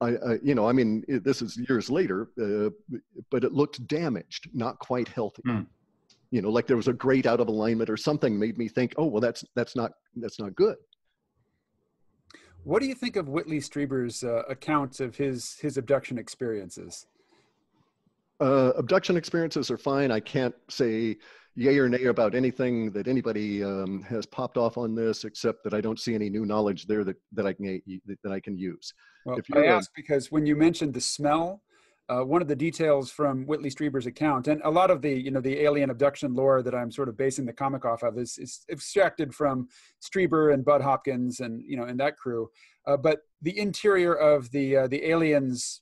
I, I you know, I mean, it, this is years later, uh, but it looked damaged, not quite healthy. Mm. You know, like there was a grate out of alignment or something made me think, oh well, that's that's not that's not good. What do you think of Whitley Strieber's uh, accounts of his his abduction experiences? Uh, abduction experiences are fine. I can't say yay or nay about anything that anybody um, has popped off on this, except that I don't see any new knowledge there that, that, I, can, that I can use. Well, if I ask because when you mentioned the smell, uh, one of the details from Whitley Strieber's account, and a lot of the, you know, the alien abduction lore that I'm sort of basing the comic off of is, is extracted from Strieber and Bud Hopkins and, you know, and that crew. Uh, but the interior of the, uh, the aliens,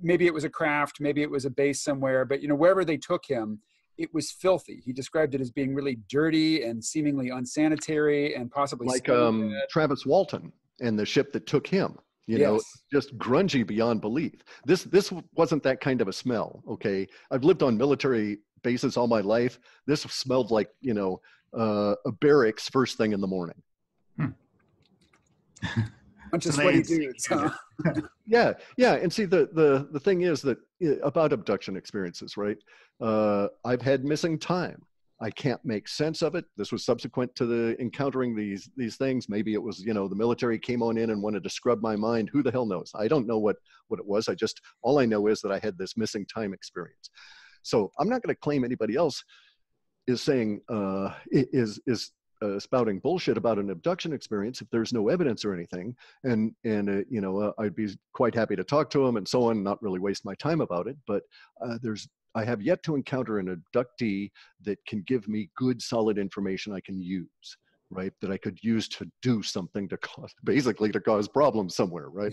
maybe it was a craft, maybe it was a base somewhere, but, you know, wherever they took him, it was filthy. He described it as being really dirty and seemingly unsanitary and possibly like um, Travis Walton and the ship that took him. You yes. know, just grungy beyond belief. This this wasn't that kind of a smell. Okay, I've lived on military bases all my life. This smelled like, you know, uh, a barracks first thing in the morning. Hmm. Bunch of sweaty dudes. Huh? yeah, yeah. And see, the the the thing is that about abduction experiences, right? Uh, I've had missing time. I can't make sense of it. This was subsequent to the encountering these these things. Maybe it was, you know, the military came on in and wanted to scrub my mind. Who the hell knows? I don't know what, what it was. I just, all I know is that I had this missing time experience. So I'm not going to claim anybody else is saying, uh, is, is uh, spouting bullshit about an abduction experience if there's no evidence or anything. And, and uh, you know, uh, I'd be quite happy to talk to them and so on, not really waste my time about it. But uh, there's, I have yet to encounter an abductee that can give me good, solid information I can use, right? That I could use to do something to cause, basically to cause problems somewhere, right?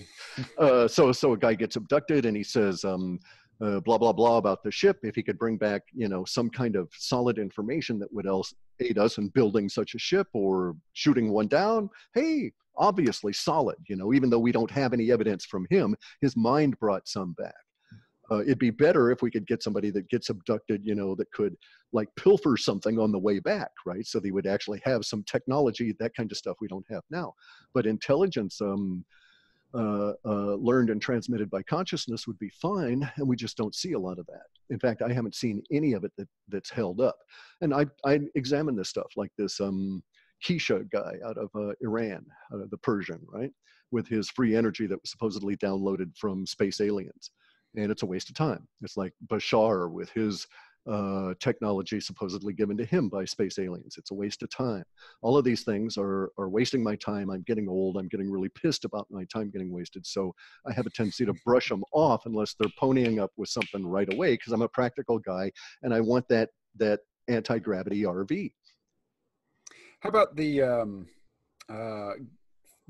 uh, so, so a guy gets abducted and he says, um, uh, blah, blah, blah about the ship. If he could bring back, you know, some kind of solid information that would else aid us in building such a ship or shooting one down, hey, obviously solid, you know, even though we don't have any evidence from him, his mind brought some back. Uh, it'd be better if we could get somebody that gets abducted, you know, that could like pilfer something on the way back, right? So they would actually have some technology, that kind of stuff we don't have now. But intelligence um, uh, uh, learned and transmitted by consciousness would be fine, and we just don't see a lot of that. In fact, I haven't seen any of it that, that's held up. And I, I examine this stuff, like this um, Keisha guy out of uh, Iran, out of the Persian, right? With his free energy that was supposedly downloaded from space aliens. And it's a waste of time. It's like Bashar with his uh, technology supposedly given to him by space aliens. It's a waste of time. All of these things are, are wasting my time. I'm getting old. I'm getting really pissed about my time getting wasted. So I have a tendency to brush them off unless they're ponying up with something right away, because I'm a practical guy and I want that, that anti-gravity R V. How about the... Um, uh...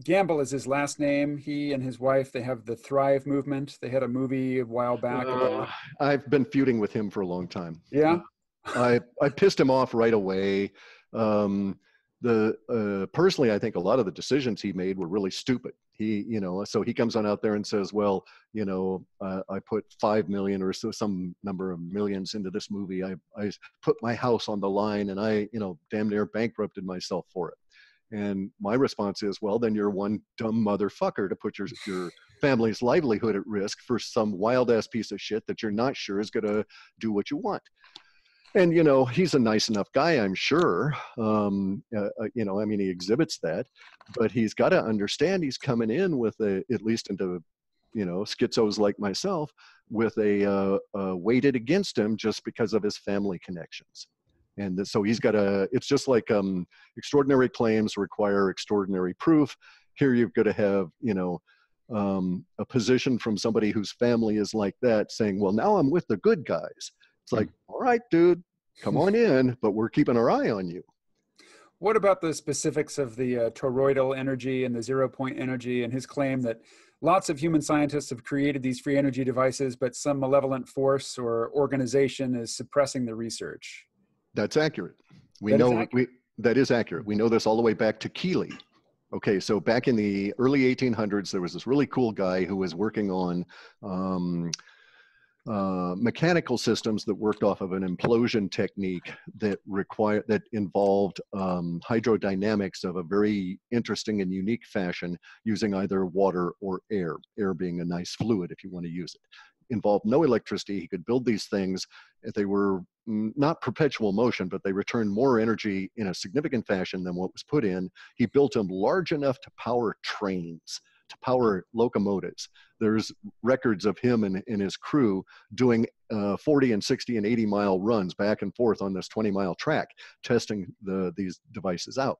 Gamble is his last name. He and his wife, they have the Thrive movement. They had a movie a while back. Uh, I've been feuding with him for a long time. Yeah? I, I pissed him off right away. Um, the uh, personally, I think a lot of the decisions he made were really stupid. He, you know, so he comes on out there and says, well, you know, uh, I put five million or so, some number of millions into this movie. I, I put my house on the line and I, you know, damn near bankrupted myself for it. And my response is, well, then you're one dumb motherfucker to put your, your family's livelihood at risk for some wild ass piece of shit that you're not sure is going to do what you want. And, you know, he's a nice enough guy, I'm sure. Um, uh, you know, I mean, he exhibits that, but he's got to understand he's coming in with a, at least into, you know, schizos like myself, with a, uh, uh, weighted against him just because of his family connections. And so he's got a, it's just like um, extraordinary claims require extraordinary proof. Here you've got to have, you know, um, a position from somebody whose family is like that saying, well, now I'm with the good guys. It's like, all right, dude, come on in, but we're keeping our eye on you. What about the specifics of the uh, toroidal energy and the zero point energy and his claim that lots of human scientists have created these free energy devices, but some malevolent force or organization is suppressing the research? That's accurate. We that know accurate. We, that is accurate. We know this all the way back to Keeley. Okay, so back in the early eighteen hundreds, there was this really cool guy who was working on um, uh, mechanical systems that worked off of an implosion technique that required that involved um, hydrodynamics of a very interesting and unique fashion, using either water or air. Air being a nice fluid if you want to use it. Involved no electricity. He could build these things. They were not perpetual motion, but they returned more energy in a significant fashion than what was put in. He built them large enough to power trains, to power locomotives. There's records of him and, and his crew doing uh, forty and sixty and eighty mile runs back and forth on this twenty mile track, testing the, these devices out.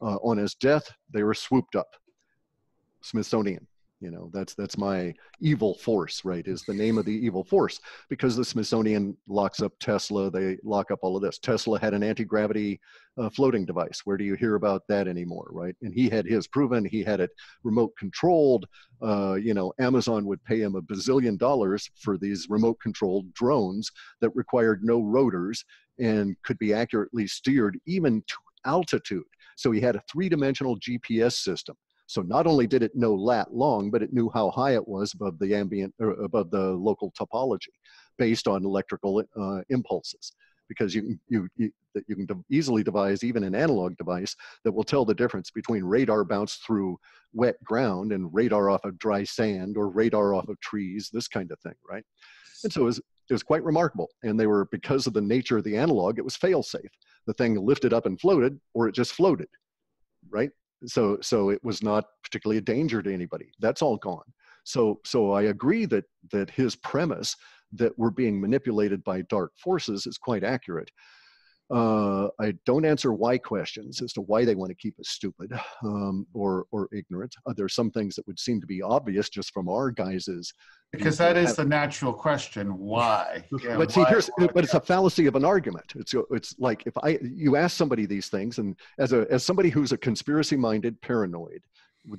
Uh, on his death, they were swooped up. Smithsonian. You know, that's, that's my evil force, right, is the name of the evil force, because the Smithsonian locks up Tesla. They lock up all of this. Tesla had an anti-gravity uh, floating device. Where do you hear about that anymore, right? And he had his proven. He had it remote controlled. Uh, you know, Amazon would pay him a bazillion dollars for these remote controlled drones that required no rotors and could be accurately steered even to altitude. So he had a three-dimensional G P S system. So not only did it know lat long, but it knew how high it was above the ambient, or above the local topology, based on electrical uh, impulses. Because you can you, you you can easily devise even an analog device that will tell the difference between radar bounced through wet ground and radar off of dry sand, or radar off of trees, this kind of thing, right? And so it was, it was quite remarkable. And they were, because of the nature of the analog, it was fail-safe. The thing lifted up and floated, or it just floated, right? So, so it was not particularly a danger to anybody. That's all gone. So, so I agree that, that his premise that we're being manipulated by dark forces is quite accurate. Uh, I don't answer why questions as to why they want to keep us stupid um, or, or ignorant. Uh, there are some things that would seem to be obvious just from our guises. Because that is the natural question, why? Yeah, but see, why, here's, why, but it's a fallacy of an argument. It's, it's like if I, you ask somebody these things, and as, a, as somebody who's a conspiracy-minded paranoid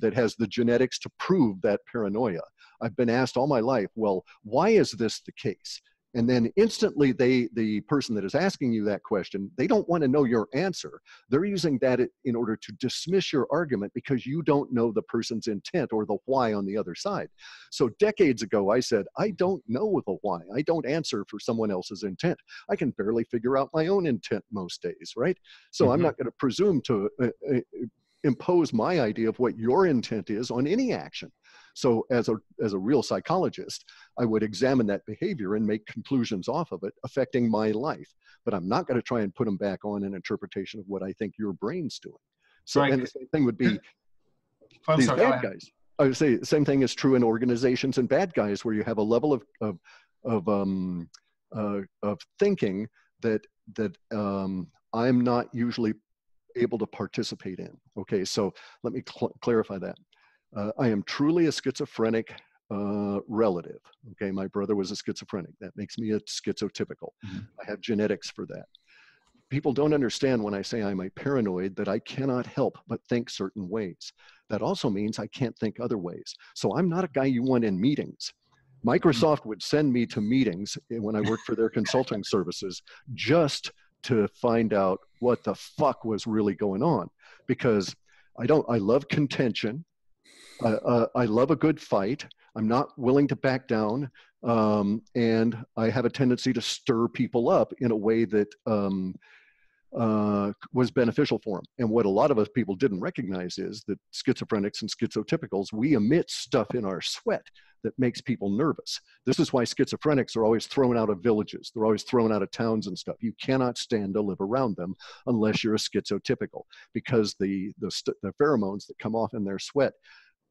that has the genetics to prove that paranoia, I've been asked all my life, well, why is this the case? And then instantly they, the person that is asking you that question, they don't want to know your answer. They're using that in order to dismiss your argument because you don't know the person's intent or the why on the other side. So decades ago, I said, I don't know the why. I don't answer for someone else's intent. I can barely figure out my own intent most days, right? So mm-hmm. I'm not going to presume to uh, uh, impose my idea of what your intent is on any action. So as a, as a real psychologist, I would examine that behavior and make conclusions off of it affecting my life. But I'm not going to try and put them back on an interpretation of what I think your brain's doing. So right. And the same thing would be I'm these sorry, bad guys. I would say the same thing is true in organizations and bad guys, where you have a level of, of, of, um, uh, of thinking that, that um, I'm not usually able to participate in. Okay, so let me cl- clarify that. Uh, I am truly a schizophrenic uh, relative. Okay, my brother was a schizophrenic. That makes me a schizotypical. Mm-hmm. I have genetics for that. People don't understand when I say I'm a paranoid that I cannot help but think certain ways. That also means I can't think other ways. So I'm not a guy you want in meetings. Microsoft mm-hmm. would send me to meetings when I worked for their consulting services just to find out what the fuck was really going on. Because I don't, I love contention. Uh, uh, I love a good fight. I'm not willing to back down. Um, and I have a tendency to stir people up in a way that um, uh, was beneficial for them. And what a lot of us people didn't recognize is that schizophrenics and schizotypicals, we emit stuff in our sweat that makes people nervous. This is why schizophrenics are always thrown out of villages. They're always thrown out of towns and stuff. You cannot stand to live around them unless you're a schizotypical, because the, the, st- the pheromones that come off in their sweat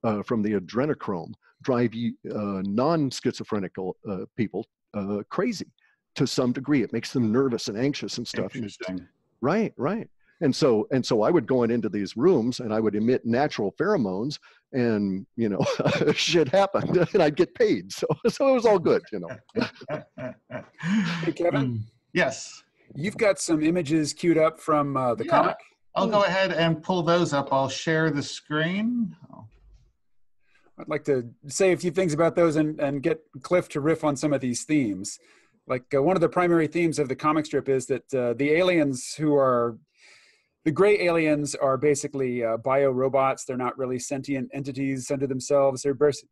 Uh, from the adrenochrome drive uh, non-schizophrenical uh, people uh, crazy to some degree. It makes them nervous and anxious and stuff. Interesting. Right, right. And so, and so I would go in into these rooms and I would emit natural pheromones, and, you know, shit happened and I'd get paid. So, so it was all good, you know. Hey, Kevin? Yes. You've got some images queued up from uh, the yeah. comic. I'll go ahead and pull those up. I'll share the screen. Oh. I'd like to say a few things about those and, and get Cliff to riff on some of these themes. Like uh, one of the primary themes of the comic strip is that uh, the aliens who are, the gray aliens are basically uh, bio-robots. They're not really sentient entities unto themselves. They're bas-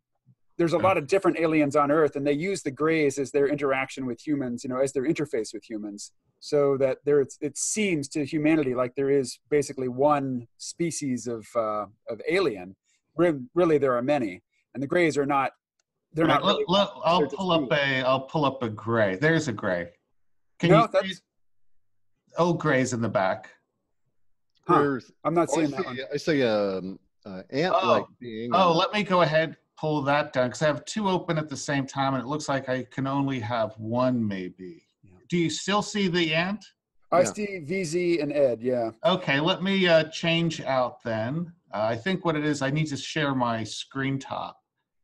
there's a lot of different aliens on Earth, and they use the grays as their interaction with humans, you know, as their interface with humans. So that there, it's, it seems to humanity like there is basically one species of uh, of alien. Really, there are many, and the grays are not. They're right, not. Really, look, look, I'll pull up a. I'll pull up a gray. There's a gray. Can no, you? That's... Oh, gray's in the back. Huh. I'm not oh, seeing I that see, one. I see a um, uh, ant-like oh. being. Oh, and... let me go ahead pull that down, because I have two open at the same time, and it looks like I can only have one, maybe. Yeah. Do you still see the ant? I yeah. see V Z and Ed. Yeah. Okay, let me uh, change out then. Uh, I think what it is, I need to share my screen top.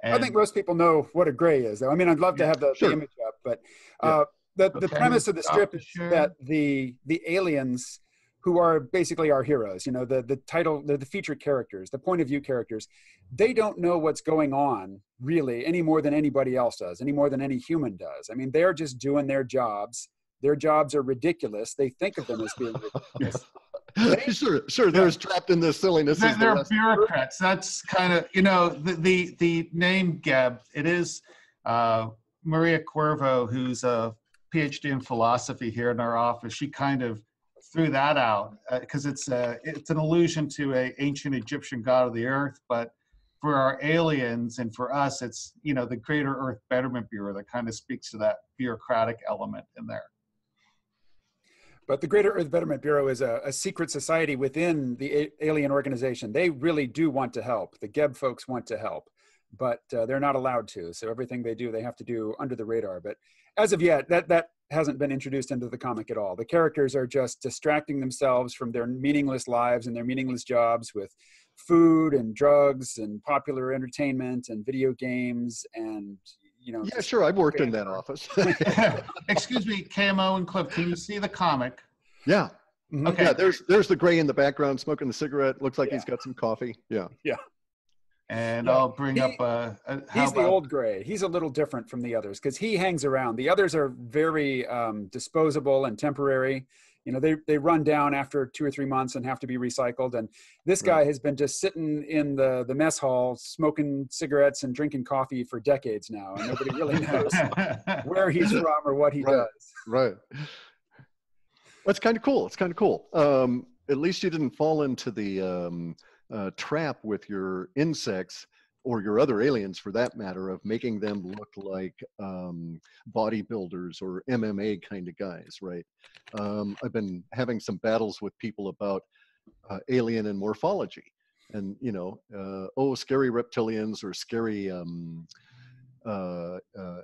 And I think most people know what a gray is, though. I mean, I'd love yeah, to have the, sure. the image up, but uh, yeah. the, the, the premise of the strip is sure. that the the aliens, who are basically our heroes, you know, the the title, the, the featured characters, the point of view characters, they don't know what's going on really any more than anybody else does, any more than any human does. I mean, they're just doing their jobs. Their jobs are ridiculous. They think of them as being ridiculous. They, sure, sure. They're as trapped in this silliness. They're, they're the bureaucrats. That's kind of, you know, the, the, the name Geb, it is uh, Maria Cuervo, who's a PhD in philosophy here in our office. She kind of threw that out because uh, it's, uh, it's an allusion to an ancient Egyptian god of the earth. But for our aliens and for us, it's, you know, the Greater Earth Betterment Bureau that kind of speaks to that bureaucratic element in there. But the Greater Earth Betterment Bureau is a, a secret society within the alien organization. They really do want to help. The Geb folks want to help, but uh, they're not allowed to. So everything they do, they have to do under the radar. But as of yet, that, that hasn't been introduced into the comic at all. The characters are just distracting themselves from their meaningless lives and their meaningless jobs with food and drugs and popular entertainment and video games and, you know, yeah, sure. I've worked in that office. Excuse me, K M O and Cliff, can you see the comic? Yeah. Mm-hmm. Okay. Yeah, there's there's the gray in the background smoking the cigarette. Looks like yeah. he's got some coffee. Yeah. Yeah. And yeah. I'll bring he, up. Uh, a, how he's about, the old gray. He's a little different from the others because he hangs around. The others are very um, disposable and temporary. You know, they they run down after two or three months and have to be recycled. And this guy right. has been just sitting in the the mess hall, smoking cigarettes and drinking coffee for decades now, and nobody really knows where he's from or what he right. does. Right. That's kind of cool. It's kind of cool. Um, at least you didn't fall into the um, uh, trap with your insects or your other aliens, for that matter, of making them look like um, bodybuilders or M M A kind of guys, right? Um, I've been having some battles with people about uh, alien and morphology, and you know, uh, oh, scary reptilians or scary um, uh, uh,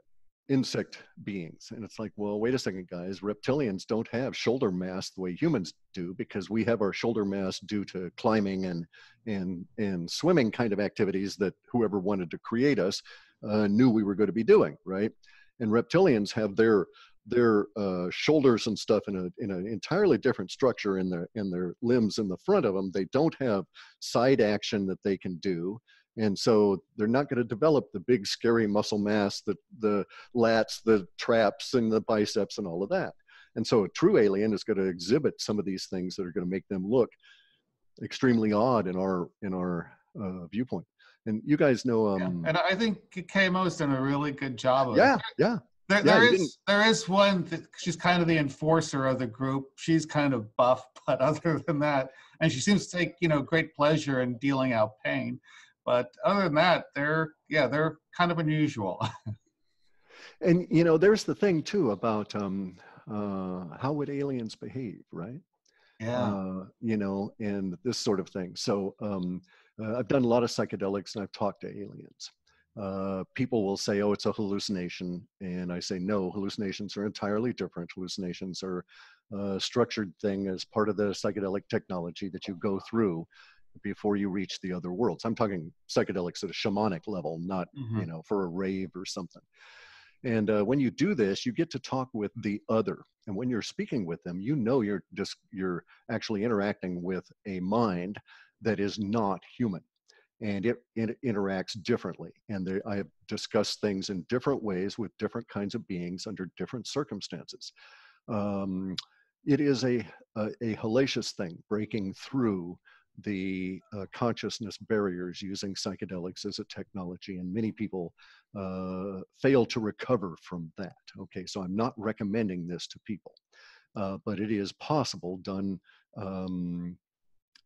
insect beings, and it's like, well, wait a second, guys. Reptilians don't have shoulder mass the way humans do because we have our shoulder mass due to climbing and and and swimming kind of activities that whoever wanted to create us uh, knew we were going to be doing, right? And reptilians have their their uh, shoulders and stuff in a in an entirely different structure in their in their limbs in the front of them. They don't have side action that they can do. And so they're not going to develop the big, scary muscle mass, the, the lats, the traps, and the biceps, and all of that. And so a true alien is going to exhibit some of these things that are going to make them look extremely odd in our in our uh, viewpoint. And you guys know. Um, yeah. And I think K M O's done a really good job of yeah, it. Yeah, there, yeah. There is there is one that she's kind of the enforcer of the group. She's kind of buff, but other than that, and she seems to take you know great pleasure in dealing out pain. But other than that, they're, yeah, they're kind of unusual. And, you know, there's the thing, too, about um, uh, how would aliens behave, right? Yeah. Uh, you know, and this sort of thing. So um, uh, I've done a lot of psychedelics and I've talked to aliens. Uh, people will say, oh, it's a hallucination. And I say, no, hallucinations are entirely different. Hallucinations are a structured thing as part of the psychedelic technology that you go through before you reach the other worlds. I'm talking psychedelics at a shamanic level, not, mm-hmm. you know, for a rave or something. And uh, when you do this, you get to talk with the other. And when you're speaking with them, you know you're just, you're actually interacting with a mind that is not human. And it, it interacts differently. And there, I have discussed things in different ways with different kinds of beings under different circumstances. Um, it is a, a, a hellacious thing, breaking through the uh, consciousness barriers using psychedelics as a technology, and many people uh, fail to recover from that. Okay, so I'm not recommending this to people, uh, but it is possible done um,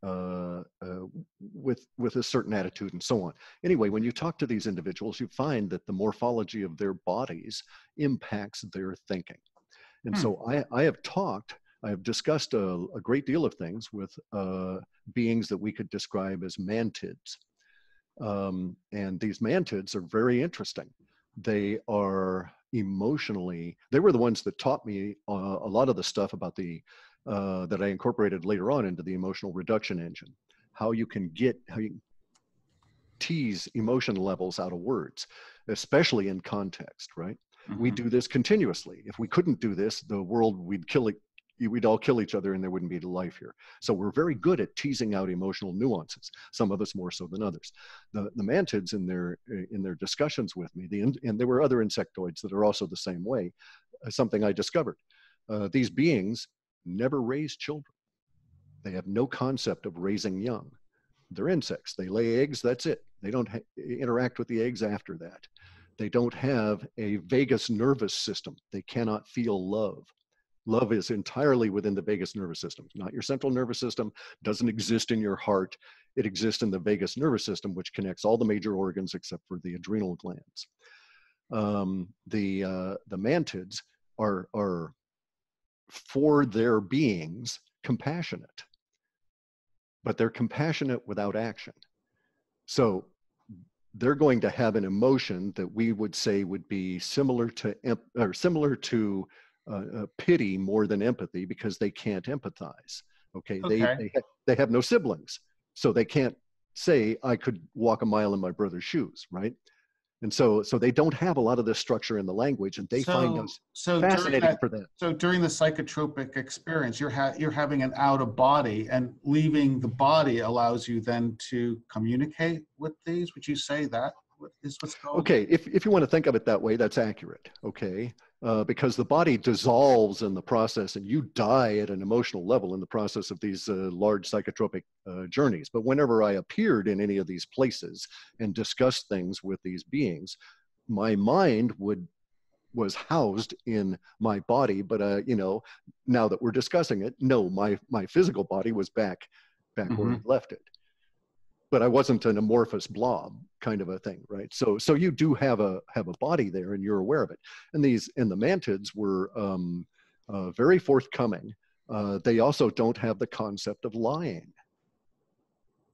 uh, uh, with, with a certain attitude and so on. Anyway, when you talk to these individuals, you find that the morphology of their bodies impacts their thinking. And hmm. so I, I have talked I have discussed a, a great deal of things with uh, beings that we could describe as mantids. Um, and these mantids are very interesting. They are emotionally, they were the ones that taught me uh, a lot of the stuff about the, uh, that I incorporated later on into the emotional reduction engine. How you can get, how you tease emotion levels out of words, especially in context, right? Mm-hmm. We do this continuously. If we couldn't do this, the world, we'd kill it, we'd all kill each other and there wouldn't be life here. So we're very good at teasing out emotional nuances, some of us more so than others. The, the mantids in their, in their discussions with me, the, and there were other insectoids that are also the same way, something I discovered. Uh, these beings never raise children. They have no concept of raising young. They're insects. They lay eggs, that's it. They don't ha- interact with the eggs after that. They don't have a vagus nervous system. They cannot feel love. Love is entirely within the vagus nervous system, not your central nervous system, doesn't exist in your heart. It exists in the vagus nervous system, which connects all the major organs except for the adrenal glands. Um, the, uh, the mantids are, are, for their beings, compassionate, but they're compassionate without action. So they're going to have an emotion that we would say would be similar to or similar to uh, uh, pity more than empathy, because they can't empathize. Okay, okay. They, they, ha- they have no siblings, so they can't say, I could walk a mile in my brother's shoes, right? And so, so they don't have a lot of this structure in the language, and they so, find us so fascinating that, for that. So during the psychotropic experience, you're ha- you're having an out of body, and leaving the body allows you then to communicate with these. Would you say that is what's going on? Okay, if if you want to think of it that way, that's accurate. Okay, uh, because the body dissolves in the process, and you die at an emotional level in the process of these uh, large psychotropic Uh, journeys. But whenever I appeared in any of these places and discussed things with these beings, my mind would was housed in my body. But uh, you know, now that we're discussing it, no, my my physical body was back back mm-hmm. where it left it. But I wasn't an amorphous blob kind of a thing, right? So so you do have a have a body there, and you're aware of it. And these and the mantids were um, uh, very forthcoming. Uh, they also don't have the concept of lying.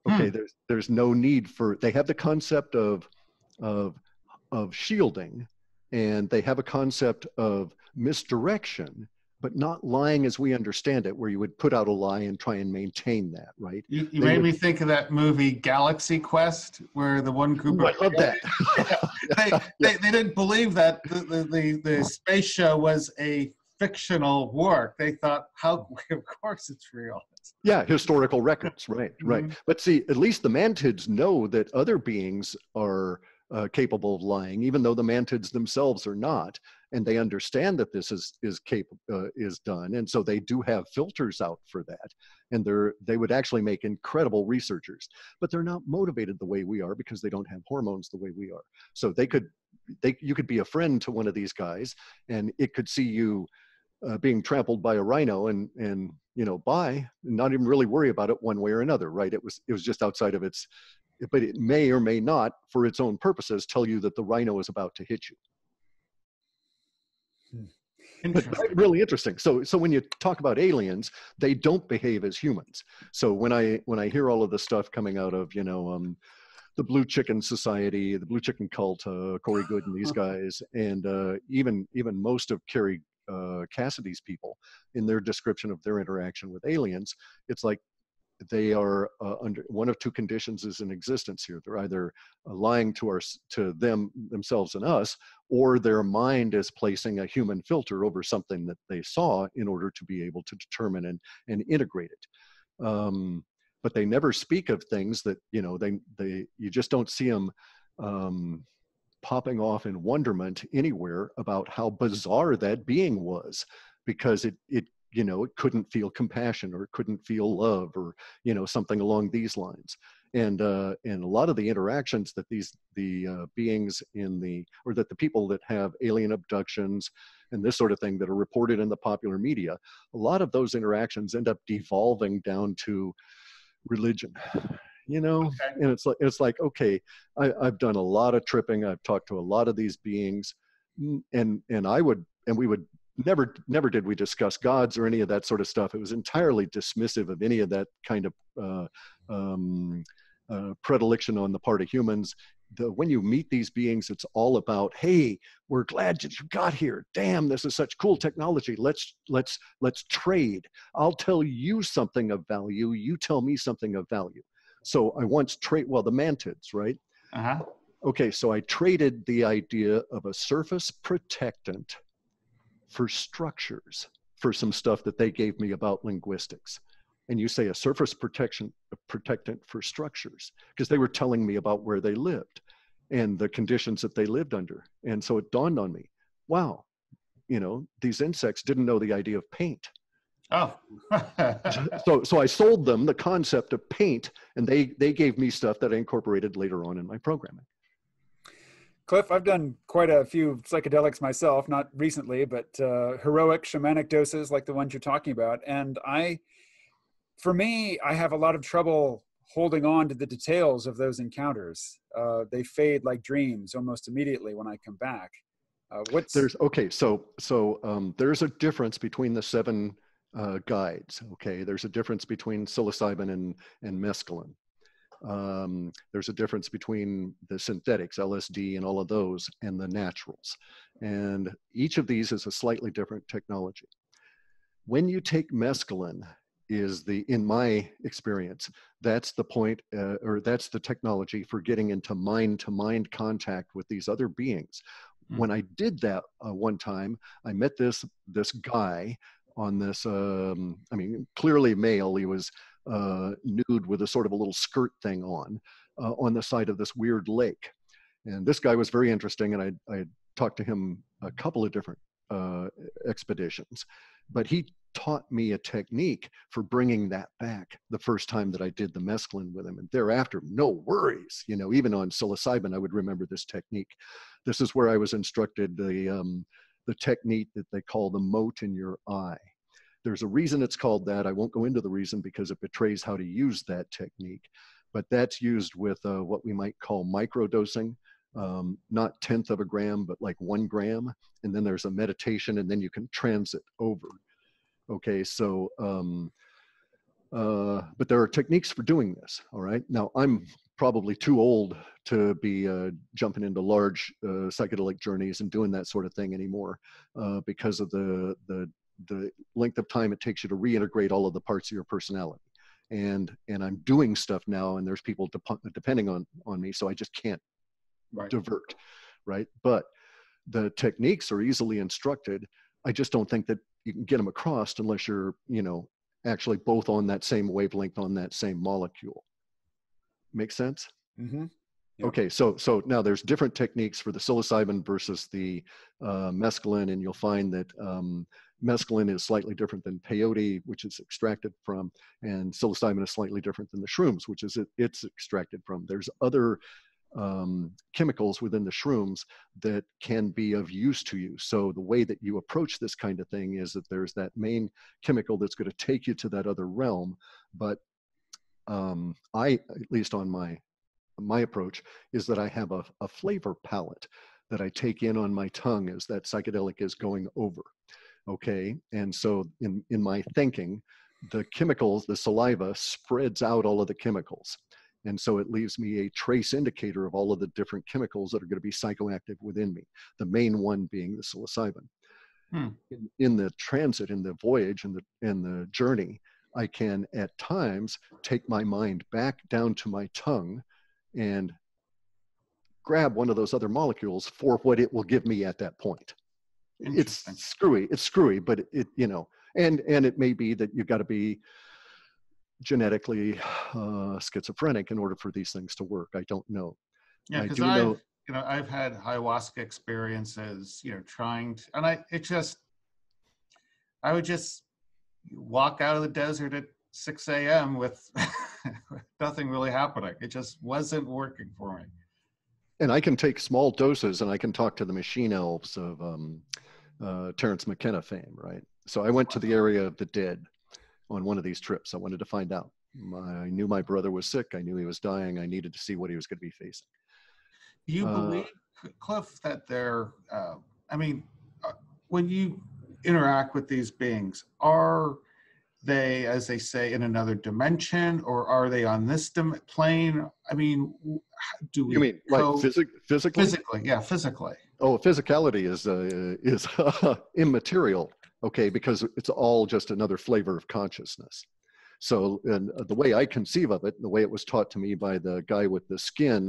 Okay, there's there's no need for, they have the concept of, of, of shielding, and they have a concept of misdirection, but not lying as we understand it, where you would put out a lie and try and maintain that, right? You, you made would, me think of that movie Galaxy Quest, where the one group ooh, of... I love that. they, yeah. they, they didn't believe that the, the, the, the space show was a fictional work. They thought, how, of course it's real. Yeah, historical records, right, right. Mm-hmm. But see, at least the mantids know that other beings are uh, capable of lying, even though the mantids themselves are not, and they understand that this is is capable uh, is done, and so they do have filters out for that, and they're they would actually make incredible researchers, but they're not motivated the way we are because they don't have hormones the way we are. So they could they you could be a friend to one of these guys, and it could see you Uh, being trampled by a rhino and, and, you know, by not even really worry about it one way or another, right? It was, it was just outside of its, but it may or may not, for its own purposes, tell you that the rhino is about to hit you. Hmm. But really interesting. So, so when you talk about aliens, they don't behave as humans. So when I, when I hear all of this stuff coming out of, you know, um, the Blue Chicken Society, the Blue Chicken Cult, uh, Corey Good and these guys, and uh, even, even most of Kerry Uh, Cassidy's people, in their description of their interaction with aliens, it's like they are uh, under one of two conditions is in existence here. They're either uh, lying to us, to them themselves and us, or their mind is placing a human filter over something that they saw in order to be able to determine and and integrate it. Um, but they never speak of things that you know they they you just don't see them. Um, popping off in wonderment anywhere about how bizarre that being was, because it, it, you know, it couldn't feel compassion, or it couldn't feel love, or, you know, something along these lines. And, uh, and a lot of the interactions that these, the uh, beings in the, or that the people that have alien abductions and this sort of thing that are reported in the popular media, a lot of those interactions end up devolving down to religion. You know, okay. And it's like, it's like, okay, I, I've done a lot of tripping. I've talked to a lot of these beings, and, and I would, and we would never, never did we discuss gods or any of that sort of stuff. It was entirely dismissive of any of that kind of uh, um, uh, predilection on the part of humans. The, when you meet these beings, it's all about, hey, we're glad that you got here. Damn, this is such cool technology. Let's let's let's trade. I'll tell you something of value. You tell me something of value. So I once trade, well, the mantids, right? Uh-huh. Okay, so I traded the idea of a surface protectant for structures, for some stuff that they gave me about linguistics. And you say a surface protection a protectant for structures, because they were telling me about where they lived and the conditions that they lived under. And so it dawned on me, wow, you know, these insects didn't know the idea of paint. Oh. so, so I sold them the concept of paint, and they, they gave me stuff that I incorporated later on in my programming. Cliff, I've done quite a few psychedelics myself, not recently, but uh, heroic shamanic doses like the ones you're talking about. And I, for me, I have a lot of trouble holding on to the details of those encounters. Uh, they fade like dreams almost immediately when I come back. Uh, what's there's okay. So, so um, there's a difference between the seven Uh, guides. Okay, there's a difference between psilocybin and, and mescaline. Um, there's a difference between the synthetics, L S D and all of those, and the naturals. And each of these is a slightly different technology. When you take mescaline is the, in my experience, that's the point, uh, or that's the technology for getting into mind-to-mind contact with these other beings. Mm-hmm. When I did that uh, one time, I met this, this guy on this, um, I mean, clearly male. He was uh, nude with a sort of a little skirt thing on, uh, on the side of this weird lake. And this guy was very interesting, and I, I talked to him a couple of different uh, expeditions. But he taught me a technique for bringing that back the first time that I did the mescaline with him. And thereafter, no worries. You know, even on psilocybin, I would remember this technique. This is where I was instructed the, um, the technique that they call the mote in your eye. There's a reason it's called that. I won't go into the reason because it betrays how to use that technique, but that's used with uh, what we might call microdosing, um, not tenth of a gram, but like one gram. And then there's a meditation, and then you can transit over. Okay, so, um, uh, but there are techniques for doing this, all right? Now, I'm probably too old to be uh, jumping into large uh, psychedelic journeys and doing that sort of thing anymore uh, because of the, the the length of time it takes you to reintegrate all of the parts of your personality. And and I'm doing stuff now, and there's people dep depending on, on me, so I just can't right. divert, right? But the techniques are easily instructed. I just don't think that you can get them across unless you're, you know, actually both on that same wavelength on that same molecule. Make sense? Mm-hmm. Yep. Okay, so so now there's different techniques for the psilocybin versus the uh, mescaline, and you'll find that um, mescaline is slightly different than peyote, which is extracted from, and psilocybin is slightly different than the shrooms, which is it, it's extracted from. There's other um, chemicals within the shrooms that can be of use to you. So the way that you approach this kind of thing is that there's that main chemical that's going to take you to that other realm, but Um, I, at least on my, my approach, is that I have a, a flavor palette that I take in on my tongue as that psychedelic is going over, okay? And so in, in my thinking, the chemicals, the saliva spreads out all of the chemicals. And so it leaves me a trace indicator of all of the different chemicals that are going to be psychoactive within me, the main one being the psilocybin. Hmm. In, in the transit, in the voyage, in the, in the journey, I can at times take my mind back down to my tongue and grab one of those other molecules for what it will give me at that point. It's screwy, it's screwy, but it, it you know, and, and it may be that you've got to be genetically uh, schizophrenic in order for these things to work. I don't know. Yeah, because I've, know, you know, I've had ayahuasca experiences, you know, trying to, and I, it just, I would just, you walk out of the desert at six A M with nothing really happening. It just wasn't working for me. And I can take small doses, and I can talk to the machine elves of um, uh, Terrence McKenna fame, right? So I went to the Area of the Dead on one of these trips. I wanted to find out. My, I knew my brother was sick. I knew he was dying. I needed to see what he was going to be facing. Do you uh, believe, Cliff, that they're, uh, I mean, when you interact with these beings, are they, as they say, in another dimension, or are they on this dim plane? I mean, do we you mean like physic physically physically yeah physically oh physicality is uh, is immaterial, okay, because it's all just another flavor of consciousness. So and the way I conceive of it, the way it was taught to me by the guy with the skin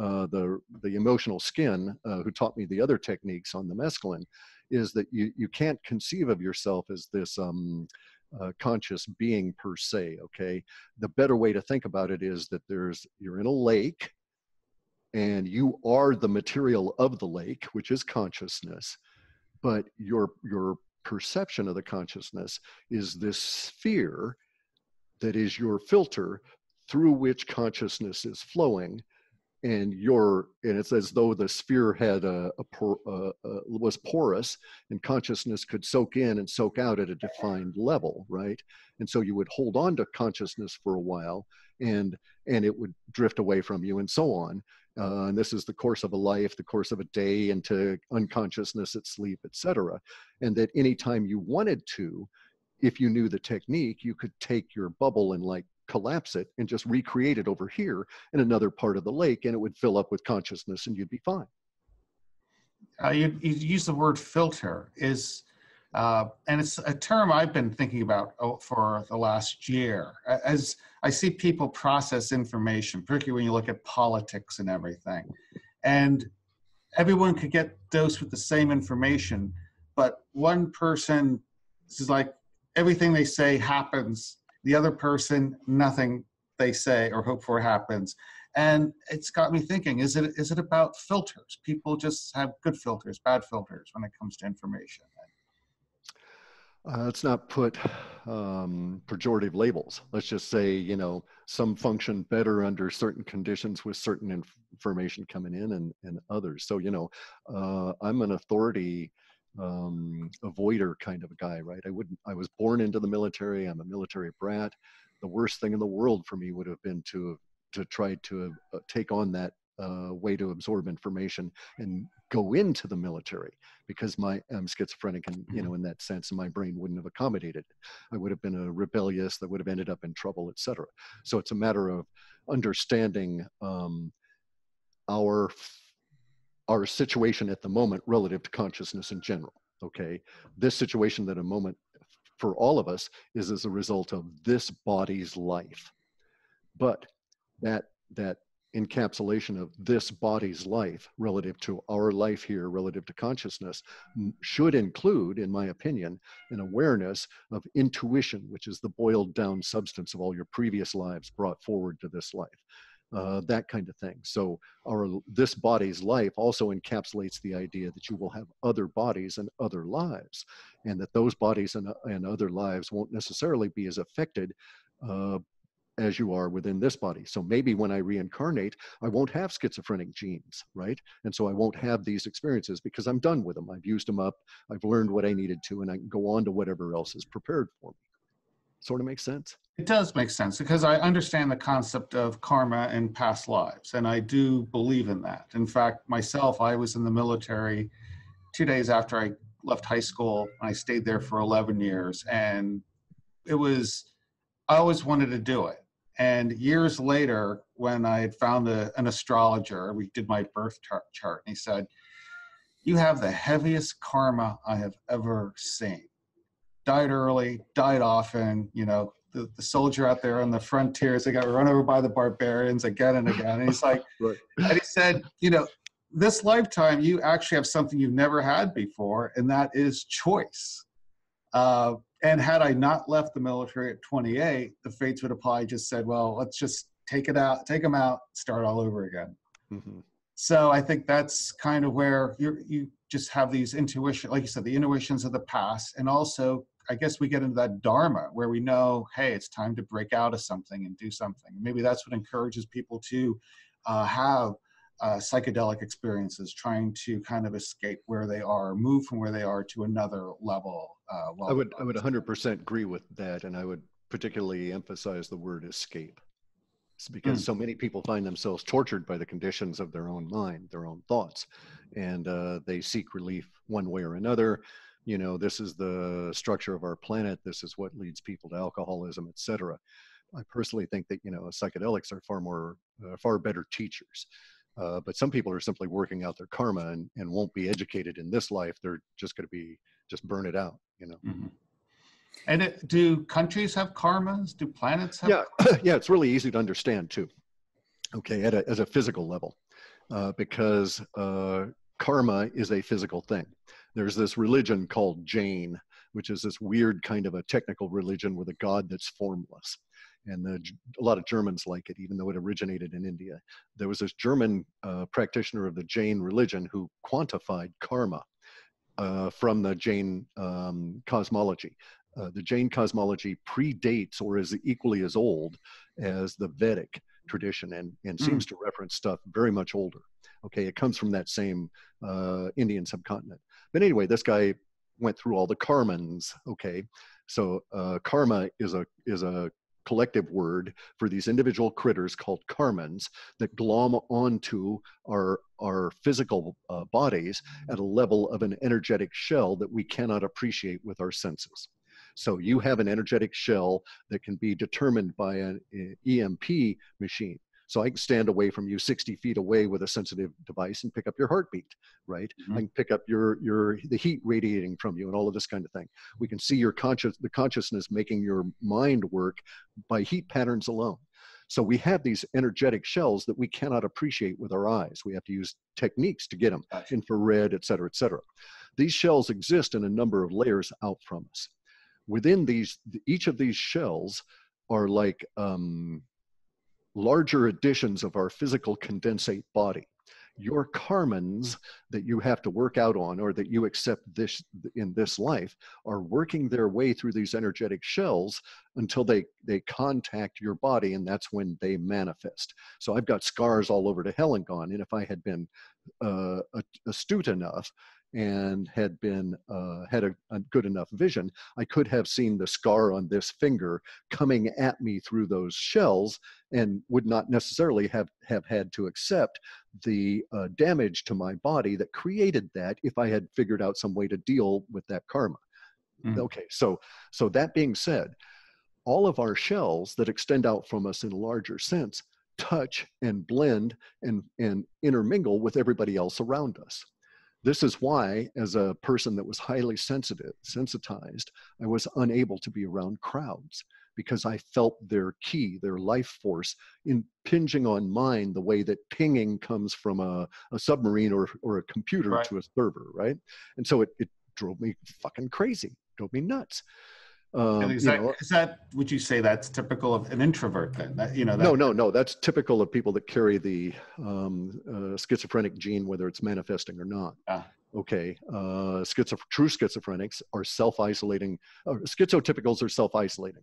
uh, the, the emotional skin, uh, who taught me the other techniques on the mescaline, is that you, you can't conceive of yourself as this um, uh, conscious being per se, okay? The better way to think about it is that there's, you're in a lake, and you are the material of the lake, which is consciousness, but your, your perception of the consciousness is this sphere that is your filter through which consciousness is flowing, and your and it's as though the sphere had a, a por, uh, uh, was porous, and consciousness could soak in and soak out at a defined level, right? And so you would hold on to consciousness for a while, and and it would drift away from you, and so on. Uh, and this is the course of a life, the course of a day, into unconsciousness at sleep, et cetera. And that anytime you wanted to, if you knew the technique, you could take your bubble and like collapse it and just recreate it over here in another part of the lake, and it would fill up with consciousness, and you'd be fine. Uh, you, you use the word filter, is, uh, and it's a term I've been thinking about for the last year. As I see people process information, particularly when you look at politics and everything, and everyone could get dosed with the same information, but one person, this is like everything they say happens. The other person, nothing they say or hope for happens. And it's got me thinking, is it is it about filters? People just have good filters, bad filters when it comes to information. Uh, let's not put um, pejorative labels. Let's just say, you know, some function better under certain conditions with certain inf information coming in and, and others. So, you know, uh, I'm an authority um avoider kind of a guy, right? I wouldn't I was born into the military. I'm a military brat. The worst thing in the world for me would have been to to try to uh, take on that uh way to absorb information and go into the military, because my I'm schizophrenic, and you know, in that sense my brain wouldn't have accommodated it. I would have been a rebellious that would have ended up in trouble, et cetera. So it's a matter of understanding um our our situation at the moment relative to consciousness in general, okay? This situation that a moment for all of us is as a result of this body's life. But that, that encapsulation of this body's life relative to our life here, relative to consciousness, should include, in my opinion, an awareness of intuition, which is the boiled down substance of all your previous lives brought forward to this life. Uh, that kind of thing. So our, this body's life also encapsulates the idea that you will have other bodies and other lives, and that those bodies and, and other lives won't necessarily be as affected uh, as you are within this body. So maybe when I reincarnate, I won't have schizophrenic genes, right? And so I won't have these experiences because I'm done with them. I've used them up. I've learned what I needed to, and I can go on to whatever else is prepared for me. Sort of makes sense? It does make sense, because I understand the concept of karma and past lives, and I do believe in that. In fact, myself, I was in the military two days after I left high school. I stayed there for eleven years, and it was, I always wanted to do it. And years later, when I had found a, an astrologer, we did my birth chart, and he said, "You have the heaviest karma I have ever seen. Died early, died often, you know, the, the soldier out there on the frontiers, they got run over by the barbarians again and again." And he's like, right. And he said, you know, this lifetime, you actually have something you've never had before, and that is choice. Uh, and had I not left the military at twenty-eight, the fates would have probably just said, well, let's just take it out, take them out, start all over again. Mm-hmm. So I think that's kind of where you you just have these intuition, like you said, the intuitions of the past, and also I guess we get into that dharma where we know, hey, it's time to break out of something and do something. Maybe that's what encourages people to uh, have uh, psychedelic experiences, trying to kind of escape where they are, move from where they are to another level. Uh, I would, I would one hundred percent agree with that, and I would particularly emphasize the word escape. It's because mm. so many people find themselves tortured by the conditions of their own mind, their own thoughts, and uh, they seek relief one way or another. You know, this is the structure of our planet. This is what leads people to alcoholism, et cetera. I personally think that, you know, psychedelics are far more, uh, far better teachers. Uh, but some people are simply working out their karma and, and won't be educated in this life. They're just going to be, just burn it out, you know. Mm-hmm. And it, do countries have karmas? Do planets have? Yeah, yeah, it's really easy to understand too. Okay, at a, at a physical level. uh, because uh, karma is a physical thing. There's this religion called Jain, which is this weird kind of a technical religion with a god that's formless. And the, a lot of Germans like it, even though it originated in India. There was this German uh, practitioner of the Jain religion who quantified karma uh, from the Jain um, cosmology. Uh, the Jain cosmology predates or is equally as old as the Vedic tradition and, and mm. seems to reference stuff very much older. Okay, it comes from that same uh, Indian subcontinent. But anyway, this guy went through all the karmans, okay? So uh, karma is a, is a collective word for these individual critters called karmans that glom onto our, our physical uh, bodies at a level of an energetic shell that we cannot appreciate with our senses. So you have an energetic shell that can be determined by an E M P machine. So I can stand away from you sixty feet away with a sensitive device and pick up your heartbeat, right? Mm-hmm. I can pick up your, your, the heat radiating from you and all of this kind of thing. We can see your conscious, the consciousness making your mind work by heat patterns alone. So we have these energetic shells that we cannot appreciate with our eyes. We have to use techniques to get them, infrared, et cetera, et cetera. These shells exist in a number of layers out from us. Within these, each of these shells are like, um, larger editions of our physical condensate body. Your karmans that you have to work out on or that you accept this in this life are working their way through these energetic shells until they, they contact your body, and that's when they manifest. So I've got scars all over to hell and gone, and if I had been uh, astute enough and had been uh, had a, a good enough vision, I could have seen the scar on this finger coming at me through those shells, and would not necessarily have, have had to accept the uh, damage to my body that created that if I had figured out some way to deal with that karma. Mm-hmm. Okay, so, so that being said, all of our shells that extend out from us in a larger sense touch and blend and, and intermingle with everybody else around us. This is why, as a person that was highly sensitive, sensitized, I was unable to be around crowds because I felt their ki, their life force, impinging on mine the way that pinging comes from a, a submarine or, or a computer right. to a server, right? And so it, it drove me fucking crazy, drove me nuts. Um, is, that, you know, is that, would you say that's typical of an introvert then? That, you know, that, no, no, no. That's typical of people that carry the um, uh, schizophrenic gene, whether it's manifesting or not. Ah. Okay. Uh, schizo true schizophrenics are self-isolating. Uh, schizotypicals are self-isolating.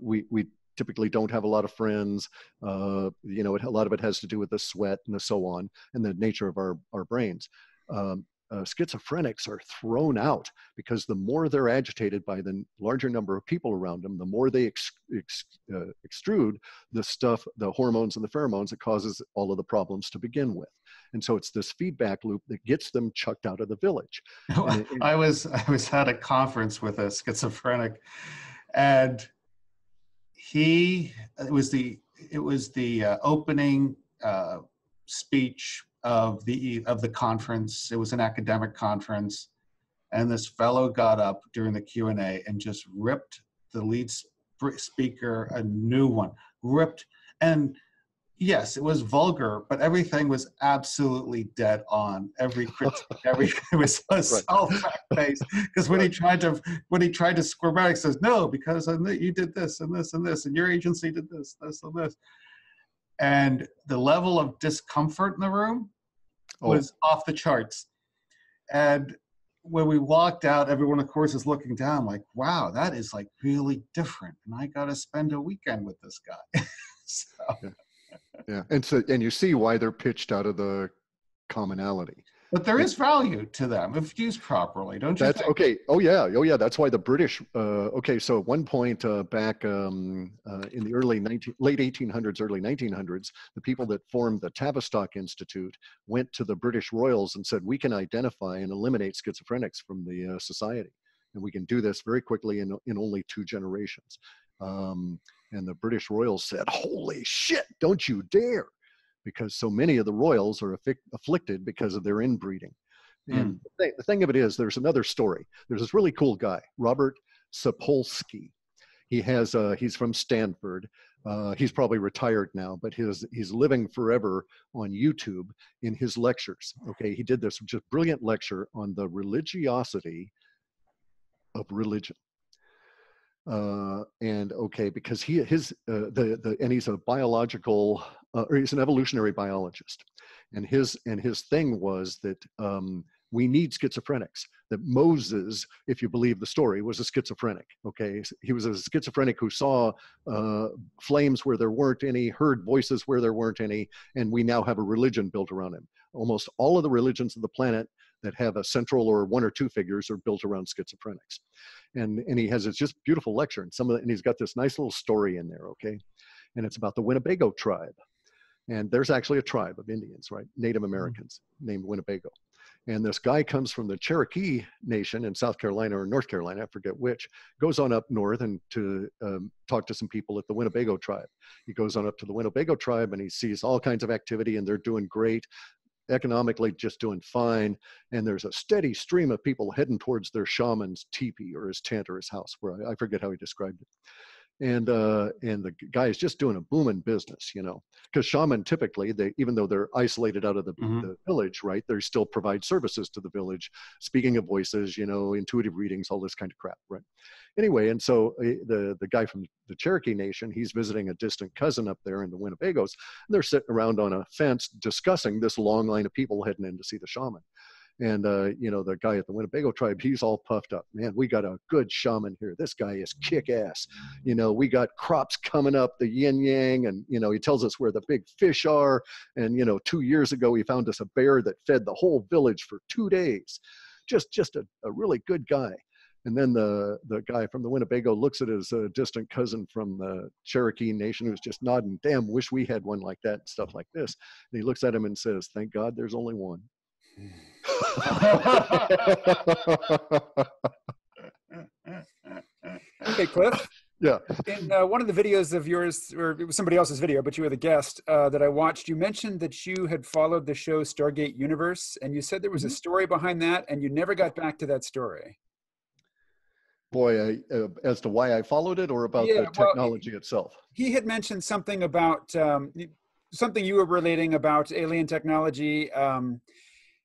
We, we typically don't have a lot of friends. Uh, you know, it, a lot of it has to do with the sweat and the so on and the nature of our, our brains. Um, Uh, schizophrenics are thrown out because the more they're agitated by the larger number of people around them, the more they ex ex uh, extrude the stuff, the hormones and the pheromones that causes all of the problems to begin with. And so it's this feedback loop that gets them chucked out of the village. And, and I was I was at a conference with a schizophrenic, and he it was the it was the uh, opening uh, speech of the of the conference. It was an academic conference, and this fellow got up during the Q and A and just ripped the lead sp speaker a new one, ripped and yes, it was vulgar, but everything was absolutely dead on. Every critique, every it was so self-faced. Because when right. he tried to when he tried to square back, he says no, because you did this and this and this, and your agency did this, this and this. And the level of discomfort in the room was oh. off the charts. And when we walked out, everyone, of course, is looking down like, wow, that is like really different. And I got to spend a weekend with this guy. so. yeah. yeah. And so, and you see why they're pitched out of the commonality. But there is value to them if used properly, don't you That's think? Okay. Oh, yeah. Oh, yeah. That's why the British... Uh, okay, so at one point uh, back um, uh, in the early nineteen, late eighteen hundreds, early nineteen hundreds, the people that formed the Tavistock Institute went to the British Royals and said, we can identify and eliminate schizophrenics from the uh, society. And we can do this very quickly in, in only two generations. Um, and the British Royals said, holy shit, don't you dare. Because so many of the royals are afflicted because of their inbreeding. And mm. the, thing, the thing of it is, there's another story. There's this really cool guy, Robert Sapolsky. He has, uh, he's from Stanford. Uh, he's probably retired now, but his he's living forever on YouTube in his lectures. Okay, he did this just brilliant lecture on the religiosity of religion. Uh, and okay, because he his uh, the the and he's a biological uh, or he's an evolutionary biologist, and his and his thing was that um, we need schizophrenics. That Moses, if you believe the story, was a schizophrenic. Okay, he was a schizophrenic who saw uh, flames where there weren't any, heard voices where there weren't any, and we now have a religion built around him. Almost all of the religions of the planet that have a central or one or two figures are built around schizophrenics. And, and he has this just beautiful lecture, and some of the, and he's got this nice little story in there, okay? And it's about the Winnebago tribe. And there's actually a tribe of Indians, right? Native Americans mm-hmm. named Winnebago. And this guy comes from the Cherokee Nation in South Carolina or North Carolina, I forget which, goes on up north and to um, talk to some people at the Winnebago tribe. He goes on up to the Winnebago tribe and he sees all kinds of activity and they're doing great. Economically just doing fine, and there's a steady stream of people heading towards their shaman's teepee or his tent or his house, where I, I forget how he described it. And uh, and the guy is just doing a booming business, you know, because shaman typically, they even though they're isolated out of the, mm-hmm. the village, right, they still provide services to the village, speaking of voices, you know, intuitive readings, all this kind of crap, right? Anyway, and so uh, the the guy from the Cherokee Nation, he's visiting a distant cousin up there in the Winnebagos. And they're sitting around on a fence discussing this long line of people heading in to see the shaman. And, uh, you know, the guy at the Winnebago tribe, he's all puffed up. Man, we got a good shaman here. This guy is kick-ass. You know, we got crops coming up, the yin-yang, and, you know, he tells us where the big fish are. And, you know, two years ago, he found us a bear that fed the whole village for two days. Just, just a, a really good guy. And then the, the guy from the Winnebago looks at his uh, distant cousin from the Cherokee Nation who's just nodding, damn, wish we had one like that, stuff like this. And he looks at him and says, thank God there's only one. Okay, Cliff. Yeah. In uh, one of the videos of yours, or it was somebody else's video, but you were the guest uh, that I watched, you mentioned that you had followed the show Stargate Universe, and you said there was a story behind that, and you never got back to that story. Boy, I, uh, as to why I followed it or about yeah, the technology well, itself? He had mentioned something about, um, something you were relating about alien technology. Um,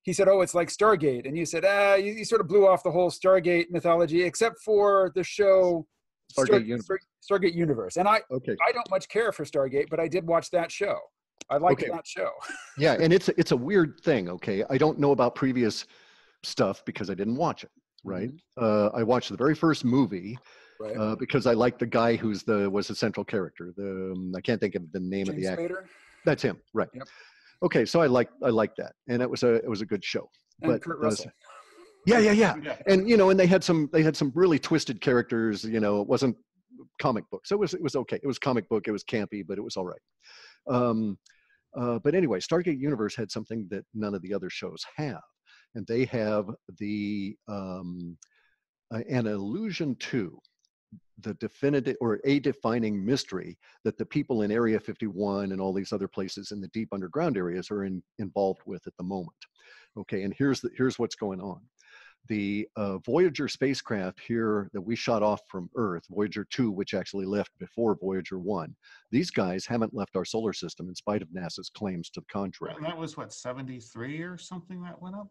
he said, oh, it's like Stargate. And you said, ah, you, you sort of blew off the whole Stargate mythology, except for the show Stargate, Star Universe. Star Stargate Universe. And I, okay. I don't much care for Stargate, but I did watch that show. I liked okay. that show. Yeah, and it's, it's a weird thing, okay? I don't know about previous stuff because I didn't watch it. Right. Uh, I watched the very first movie right. uh, because I liked the guy who's the was the central character. The um, I can't think of the name James of the actor. Spader? That's him. Right. Yep. Okay. So I like I liked that, and it was a it was a good show. And but, Kurt Russell. Uh, yeah, yeah, yeah, yeah. And you know, and they had some they had some really twisted characters. You know, it wasn't comic books. So it was it was okay. It was comic book. It was campy, but it was all right. Um, uh, but anyway, Stargate Universe had something that none of the other shows have. And they have the um, uh, an allusion to the definitive or a defining mystery that the people in Area fifty-one and all these other places in the deep underground areas are in, involved with at the moment. Okay, and here's the, here's what's going on. The uh, Voyager spacecraft here that we shot off from Earth, Voyager two, which actually left before Voyager one, these guys haven't left our solar system in spite of NASA's claims to the contrary. And that was what, seventy-three or something that went up?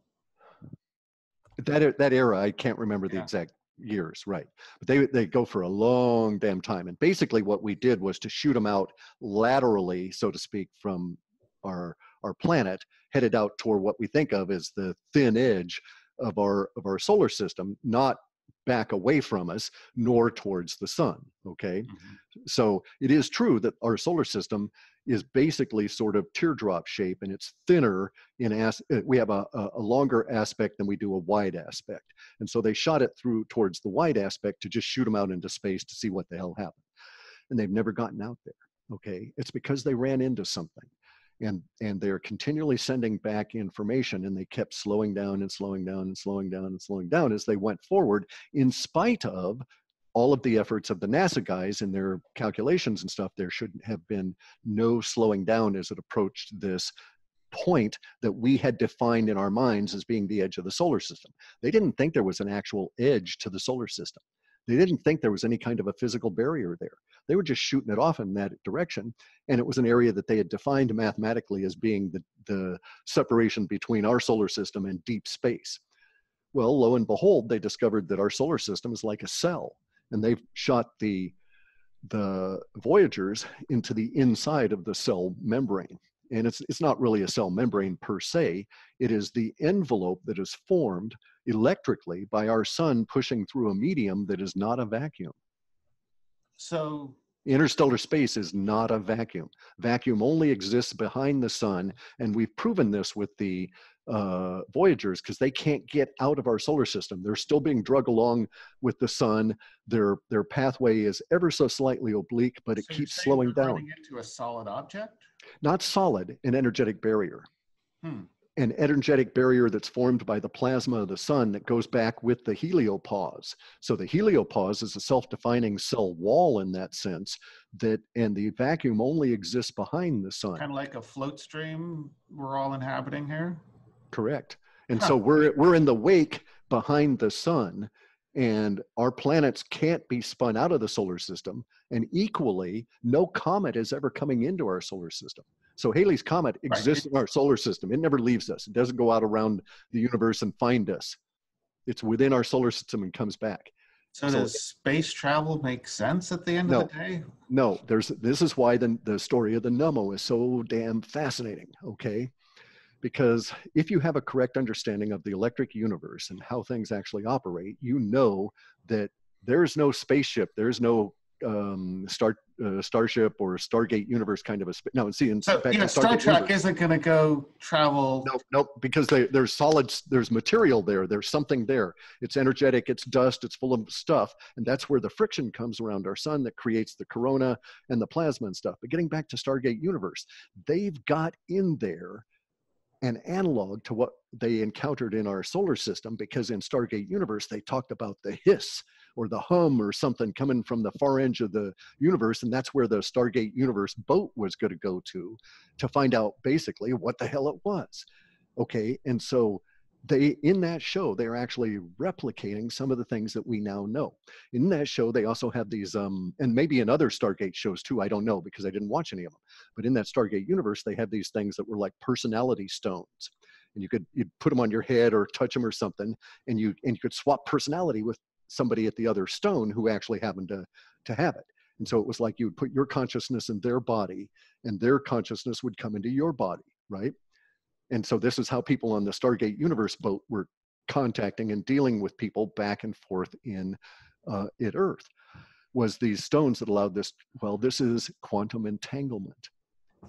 That that era, I can't remember the yeah. exact years, right? But they they go for a long damn time, and basically what we did was to shoot them out laterally, so to speak, from our our planet, headed out toward what we think of as the thin edge of our of our solar system, not back away from us, nor towards the sun. Okay, mm-hmm. So it is true that our solar system is basically sort of teardrop shape, and it's thinner in as we have a, a longer aspect than we do a wide aspect. And so they shot it through towards the wide aspect to just shoot them out into space to see what the hell happened. And they've never gotten out there. Okay, it's because they ran into something, and and they're continually sending back information, and they kept slowing down and slowing down and slowing down and slowing down as they went forward, in spite of all of the efforts of the NASA guys in their calculations and stuff. There should have been no slowing down as it approached this point that we had defined in our minds as being the edge of the solar system. They didn't think there was an actual edge to the solar system. They didn't think there was any kind of a physical barrier there. They were just shooting it off in that direction. And it was an area that they had defined mathematically as being the, the separation between our solar system and deep space. Well, lo and behold, they discovered that our solar system is like a cell. And they've shot the, the Voyagers into the inside of the cell membrane. And it's, it's not really a cell membrane per se. It is the envelope that is formed electrically by our sun pushing through a medium that is not a vacuum. So interstellar space is not a vacuum. Vacuum only exists behind the sun. And we've proven this with the uh, Voyagers, because they can't get out of our solar system. They're still being dragged along with the sun. Their, their pathway is ever so slightly oblique, but it so keeps you're slowing down. Running into a solid object? Not solid, an energetic barrier. Hmm. An energetic barrier that's formed by the plasma of the sun that goes back with the heliopause. So the heliopause is a self-defining cell wall in that sense, that, and the vacuum only exists behind the sun. Kind of like a float stream we're all inhabiting here? Correct. And huh. so we're, we're in the wake behind the sun, and our planets can't be spun out of the solar system. And equally, no comet is ever coming into our solar system. So Halley's Comet exists right. in our solar system. It never leaves us. It doesn't go out around the universe and find us. It's within our solar system and comes back. So, so does it, space travel make sense at the end no, of the day? No, there's, this is why the, the story of the Nummo is so damn fascinating, okay? Because if you have a correct understanding of the electric universe and how things actually operate, you know that there's no spaceship, there's no um, star, uh, Starship or Stargate Universe kind of a no. See, in so, fact, yeah, Star Trek universe. Isn't going to go travel. No, nope, nope, because they, there's solids, there's material there, there's something there. It's energetic, it's dust, it's full of stuff, and that's where the friction comes around our sun that creates the corona and the plasma and stuff. But getting back to Stargate Universe, they've got in there an analog to what they encountered in our solar system, because in Stargate Universe they talked about the hiss or the hum or something coming from the far edge of the universe. And that's where the Stargate Universe boat was going to go to, to find out basically what the hell it was. Okay. And so they, in that show, they're actually replicating some of the things that we now know. In that show, they also have these, um, and maybe in other Stargate shows too, I don't know because I didn't watch any of them, but in that Stargate Universe, they have these things that were like personality stones. And you could, you'd put them on your head or touch them or something, and you, and you could swap personality with somebody at the other stone who actually happened to, to have it. And so it was like you would put your consciousness in their body and their consciousness would come into your body, right? And so this is how people on the Stargate Universe boat were contacting and dealing with people back and forth in uh, at Earth, was these stones that allowed this. Well, this is quantum entanglement,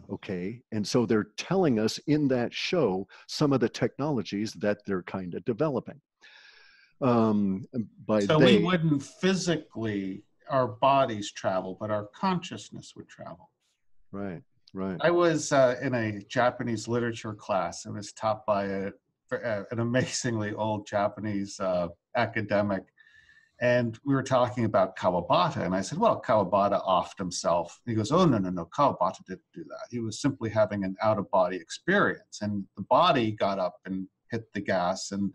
okay? And so they're telling us in that show some of the technologies that they're kind of developing. Um, by so they, we wouldn't physically, our bodies travel, but our consciousness would travel. Right, right. I was uh, in a Japanese literature class and was taught by a, a, an amazingly old Japanese uh, academic. And we were talking about Kawabata. And I said, well, Kawabata offed himself. And he goes, oh, no, no, no, Kawabata didn't do that. He was simply having an out-of-body experience. And the body got up and hit the gas. And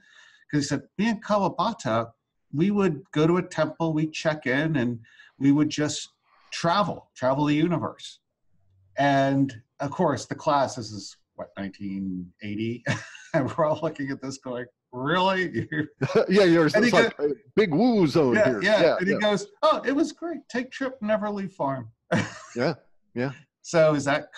because he said, me and Kawabata, we would go to a temple, we'd check in, and we would just travel, travel the universe. And of course, the class, this is, what, nineteen eighty? And we're all looking at this going, really? Yeah, you're it's like goes, a big woo zone yeah, here. Yeah, yeah and yeah. He goes, oh, it was great. Take trip, never leave farm. Yeah, yeah. So is that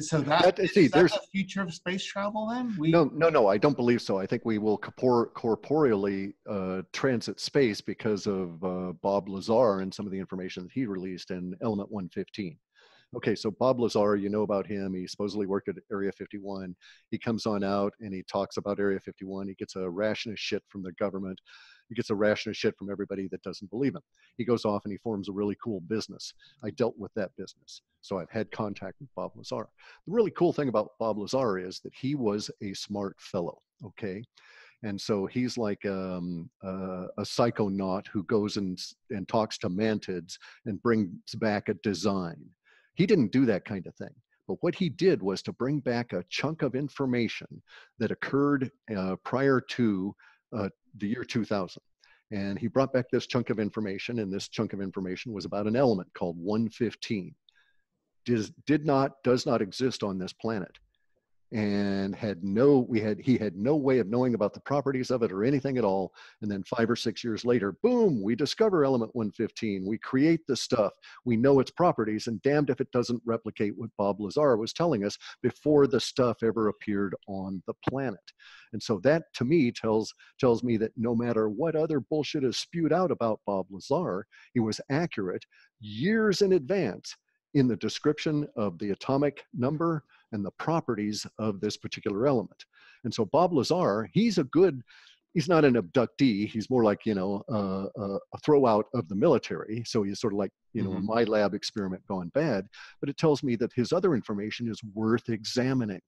so that, that see, is that the future of space travel then? We, no, no, no, I don't believe so. I think we will corpor corporeally uh, transit space because of uh, Bob Lazar and some of the information that he released in Element one fifteen. Okay, so Bob Lazar, you know about him. He supposedly worked at Area fifty-one. He comes on out and he talks about Area fifty-one. He gets a ration of shit from the government. He gets a ration of shit from everybody that doesn't believe him. He goes off and he forms a really cool business. I dealt with that business. So I've had contact with Bob Lazar. The really cool thing about Bob Lazar is that he was a smart fellow, okay? And so he's like um, uh, a psychonaut who goes and, and talks to mantids and brings back a design. He didn't do that kind of thing. But what he did was to bring back a chunk of information that occurred uh, prior to uh, the year two thousand. And he brought back this chunk of information, and this chunk of information was about an element called one fifteen. Did, did not, does not exist on this planet. And had no, we had, he had no way of knowing about the properties of it or anything at all. And then five or six years later, boom, we discover element one fifteen. We create this stuff. We know its properties, and damned if it doesn't replicate what Bob Lazar was telling us before the stuff ever appeared on the planet. And so that to me tells, tells me that no matter what other bullshit is spewed out about Bob Lazar, he was accurate years in advance in the description of the atomic number and the properties of this particular element. And so Bob Lazar, he's a good, he's not an abductee, he's more like, you know, uh, uh, a throwout of the military. So he's sort of like, you know, mm-hmm. my lab experiment gone bad, but it tells me that his other information is worth examining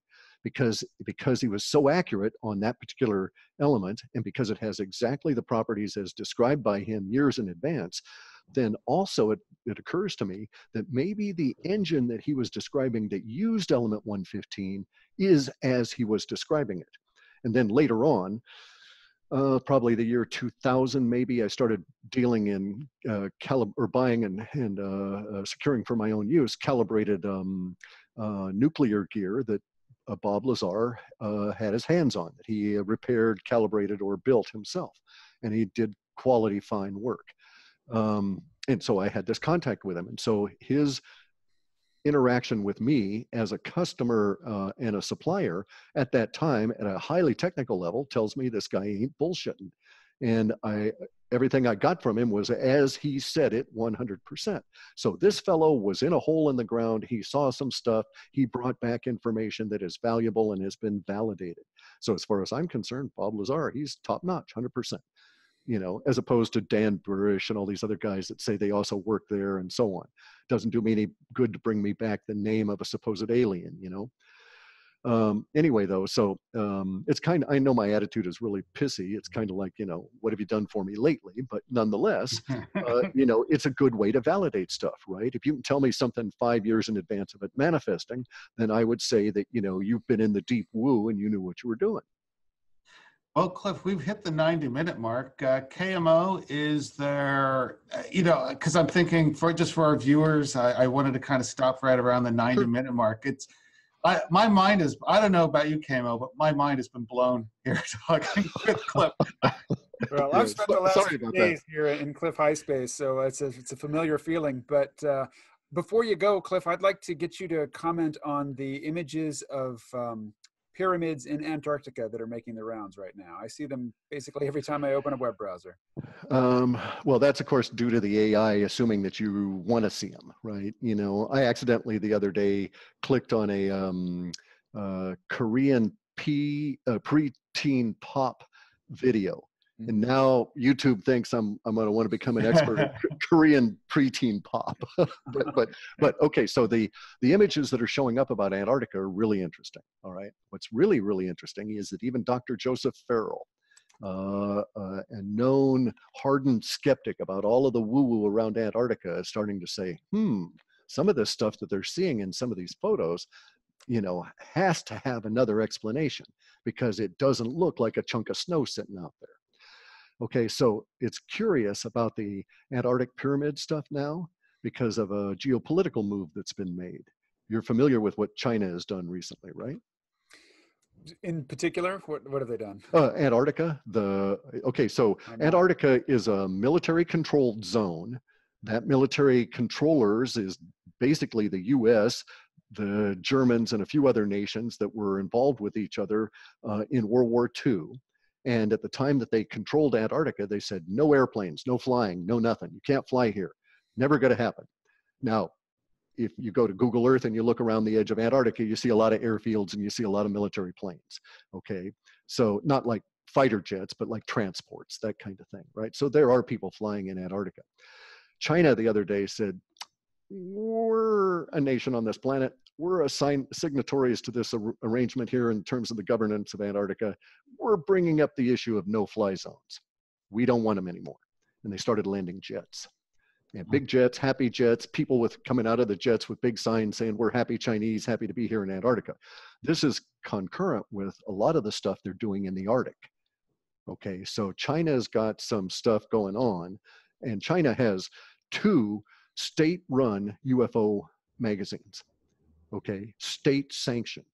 because, because he was so accurate on that particular element and because it has exactly the properties as described by him years in advance. Then also it, it occurs to me that maybe the engine that he was describing that used element one fifteen is as he was describing it. And then later on, uh, probably the year two thousand, maybe I started dealing in uh, calib or buying and, and uh, uh, securing for my own use calibrated um, uh, nuclear gear that uh, Bob Lazar uh, had his hands on, that he uh, repaired, calibrated, or built himself. And he did quality fine work. Um, and so I had this contact with him. And so his interaction with me as a customer uh, and a supplier at that time at a highly technical level tells me this guy ain't bullshitting. And I, everything I got from him was as he said it, one hundred percent. So this fellow was in a hole in the ground. He saw some stuff. He brought back information that is valuable and has been validated. So as far as I'm concerned, Bob Lazar, he's top notch, one hundred percent. You know, as opposed to Dan Burrish and all these other guys that say they also work there and so on. Doesn't do me any good to bring me back the name of a supposed alien, you know. Um, anyway, though, so um, it's kind of, I know my attitude is really pissy. It's kind of like, you know, what have you done for me lately? But nonetheless, uh, you know, it's a good way to validate stuff, right? If you can tell me something five years in advance of it manifesting, then I would say that, you know, you've been in the deep woo and you knew what you were doing. Well, Cliff, we've hit the ninety minute mark. Uh, K M O is there, uh, you know, because I'm thinking for just for our viewers, I, I wanted to kind of stop right around the ninety minute mark. It's, I, my mind is, I don't know about you, K M O, but my mind has been blown here talking with Cliff. Well, I've spent the last few days here in Cliff High space, so it's a, it's a familiar feeling. But uh, before you go, Cliff, I'd like to get you to comment on the images of Um, pyramids in Antarctica that are making the rounds right now. I see them basically every time I open a web browser. Um, well, that's of course due to the A I assuming that you want to see them, right? You know, I accidentally the other day clicked on a um, uh, Korean P, uh, pre-teen pop video. And now YouTube thinks I'm I'm going to want to become an expert in Korean preteen pop, but, but but okay. So the the images that are showing up about Antarctica are really interesting. All right, what's really really interesting is that even Doctor Joseph Farrell, uh, uh, a known hardened skeptic about all of the woo woo around Antarctica, is starting to say, hmm, some of this stuff that they're seeing in some of these photos, you know, has to have another explanation because it doesn't look like a chunk of snow sitting out there. Okay, so it's curious about the Antarctic pyramid stuff now because of a geopolitical move that's been made. You're familiar with what China has done recently, right? In particular, what, what have they done? Uh, Antarctica, the, okay, so Antarctica is a military controlled zone. That military controllers is basically the U S, the Germans, and a few other nations that were involved with each other uh, in World War Two. And at the time that they controlled Antarctica, they said, no airplanes, no flying, no nothing. You can't fly here. Never going to happen. Now, if you go to Google Earth and you look around the edge of Antarctica, you see a lot of airfields and you see a lot of military planes. Okay. So not like fighter jets, but like transports, that kind of thing, right? So there are people flying in Antarctica. China the other day said, we're a nation on this planet. We're assigned signatories to this ar arrangement here in terms of the governance of Antarctica. We're bringing up the issue of no-fly zones. We don't want them anymore. And they started landing jets. And big jets, happy jets, people with coming out of the jets with big signs saying, we're happy Chinese, happy to be here in Antarctica. This is concurrent with a lot of the stuff they're doing in the Arctic. Okay, so China's got some stuff going on, and China has two state-run U F O magazines, okay, state-sanctioned.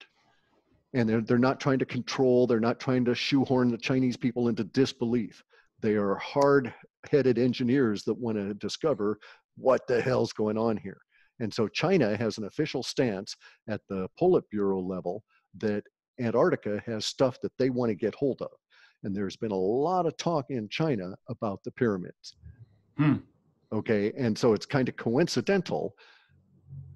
And they're, they're not trying to control, they're not trying to shoehorn the Chinese people into disbelief. They are hard-headed engineers that want to discover what the hell's going on here. And so China has an official stance at the Politburo level that Antarctica has stuff that they want to get hold of. And there's been a lot of talk in China about the pyramids. Hmm. Okay, and so it's kind of coincidental,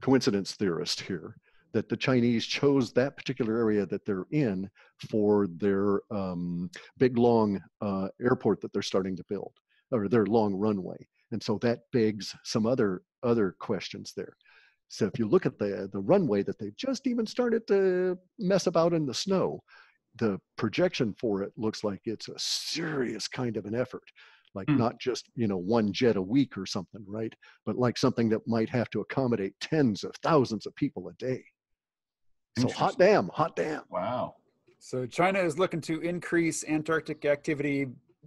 coincidence theorist here, that the Chinese chose that particular area that they're in for their um, big, long uh, airport that they're starting to build, or their long runway. And so that begs some other other questions there. So if you look at the, the runway that they've just even started to mess about in the snow, the projection for it looks like it's a serious kind of an effort, like mm. not just, you know, one jet a week or something, right? But like something that might have to accommodate tens of thousands of people a day. So hot damn, hot damn. Wow. So China is looking to increase Antarctic activity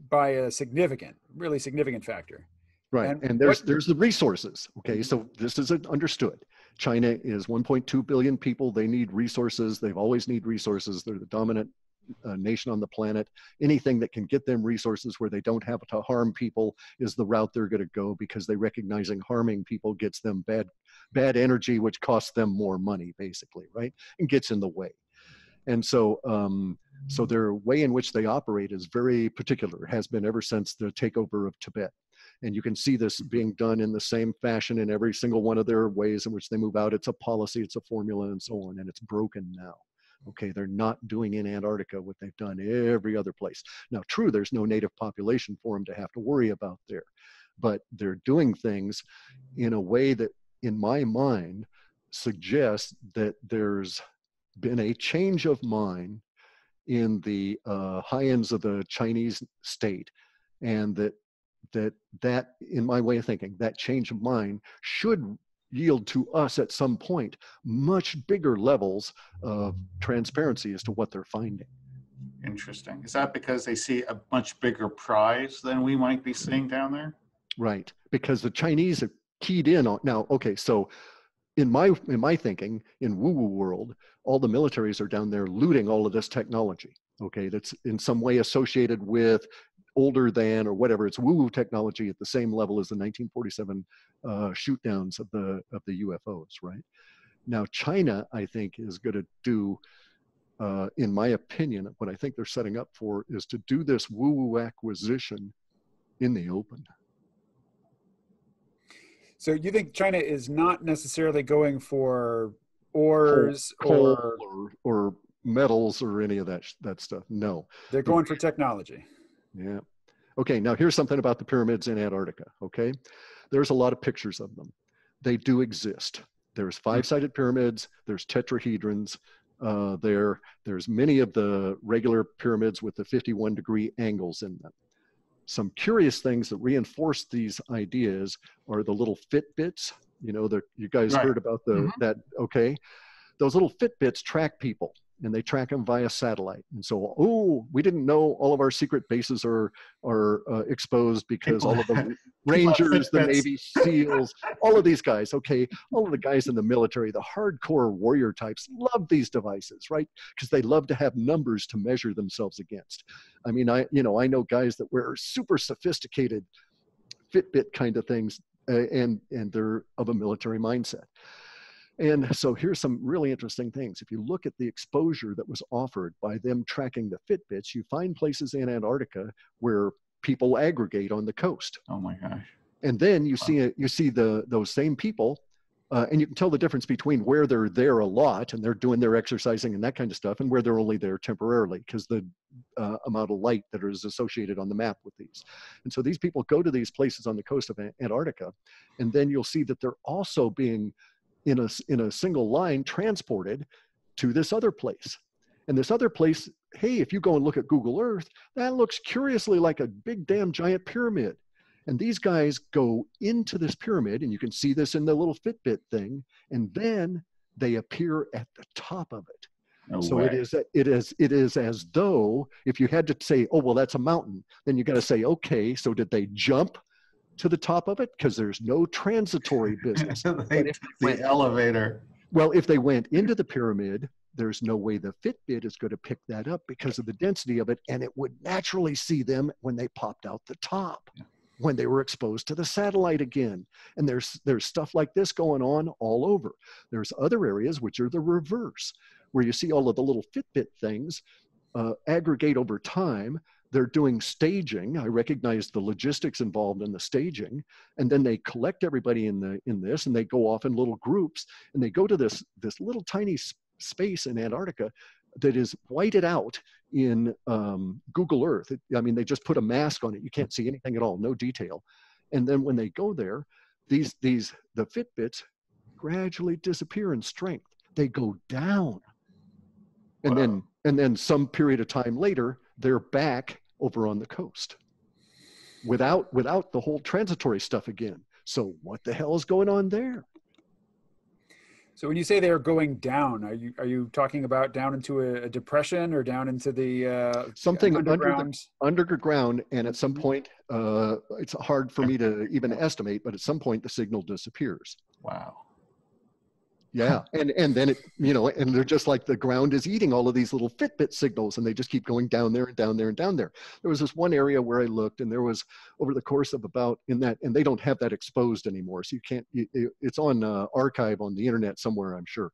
by a significant, really significant factor. Right, and, and there's, there's the resources, okay? So this is understood. China is one point two billion people. They need resources. They've always need resources. They're the dominant uh, nation on the planet. Anything that can get them resources where they don't have to harm people is the route they're going to go, because they recognizing harming people gets them bad, bad energy, which costs them more money, basically, right? And gets in the way. And so, um, so their way in which they operate is very particular, has been ever since the takeover of Tibet. And you can see this being done in the same fashion in every single one of their ways in which they move out. It's a policy, it's a formula, and so on, and it's broken now. Okay, they're not doing in Antarctica what they've done every other place. Now, true, there's no native population for them to have to worry about there, but they're doing things in a way that, in my mind, suggests that there's been a change of mind in the uh, high ends of the Chinese state, and that that that, in my way of thinking, that change of mind should yield to us at some point much bigger levels of transparency as to what they're finding. Interesting. Is that because they see a much bigger prize than we might be seeing down there? Right, because the Chinese have keyed in on, now, okay, so in my, in my thinking, in woo-woo world, all the militaries are down there looting all of this technology, okay, that's in some way associated with older than or whatever. It's woo-woo technology at the same level as the nineteen forty-seven uh, shoot-downs of the, of the U F Os, right? Now, China, I think, is going to do, uh, in my opinion, what I think they're setting up for is to do this woo-woo acquisition in the open. So you think China is not necessarily going for ores coal, or, coal or... or metals or any of that, that stuff? No. They're going for technology. Yeah. Okay, now here's something about the pyramids in Antarctica, okay? There's a lot of pictures of them. They do exist. There's five-sided pyramids, there's tetrahedrons uh, there, there's many of the regular pyramids with the fifty-one degree angles in them. Some curious things that reinforce these ideas are the little Fitbits, you know, the, you guys right. heard about the, mm-hmm. that, okay? Those little Fitbits track people, and they track them via satellite. And so, oh, we didn't know all of our secret bases are, are uh, exposed because all of the Rangers, the Navy SEALs, all of these guys, okay, all of the guys in the military, the hardcore warrior types love these devices, right? Because they love to have numbers to measure themselves against. I mean, I, you know, I know guys that wear super sophisticated Fitbit kind of things, uh, and, and they're of a military mindset. And so here's some really interesting things. If you look at the exposure that was offered by them tracking the Fitbits, you find places in Antarctica where people aggregate on the coast. Oh my gosh. And then you wow. see, you see the, those same people, uh, and you can tell the difference between where they're there a lot and they're doing their exercising and that kind of stuff, and where they're only there temporarily because the uh, amount of light that is associated on the map with these. And so these people go to these places on the coast of Antarctica, and then you'll see that they're also being in a, in a single line transported to this other place. And this other place, hey, if you go and look at Google Earth, that looks curiously like a big damn giant pyramid. And these guys go into this pyramid, and you can see this in the little Fitbit thing, and then they appear at the top of it. No so way. it is it is it is as though if you had to say, oh, well, that's a mountain, then you got to say, okay, so did they jump to the top of it? Because there's no transitory business. they, the went, elevator. Well, if they went into the pyramid, there's no way the Fitbit is going to pick that up because of the density of it, and it would naturally see them when they popped out the top, yeah. when they were exposed to the satellite again. And there's there's stuff like this going on all over. There's other areas which are the reverse, where you see all of the little Fitbit things uh, aggregate over time. They're doing staging. I recognize the logistics involved in the staging, and then they collect everybody in the in this, and they go off in little groups, and they go to this this little tiny sp space in Antarctica that is whited out in um, Google Earth. It, I mean, they just put a mask on it. You can't see anything at all, no detail. And then when they go there, these these the Fitbits gradually disappear in strength. They go down. And wow. then and then some period of time later, they're back over on the coast without without the whole transitory stuff again. So what the hell is going on there? So when you say they're going down, are you are you talking about down into a, a depression or down into the uh, something underground? Under the, underground, and at some point, uh, it's hard for me to even estimate, but at some point the signal disappears. Wow. Yeah, and and then it, you know, and they're just like the ground is eating all of these little Fitbit signals, and they just keep going down there and down there and down there. There was this one area where I looked, and there was over the course of about in that, and they don't have that exposed anymore, so you can't. You, it's on uh, archive on the internet somewhere, I'm sure.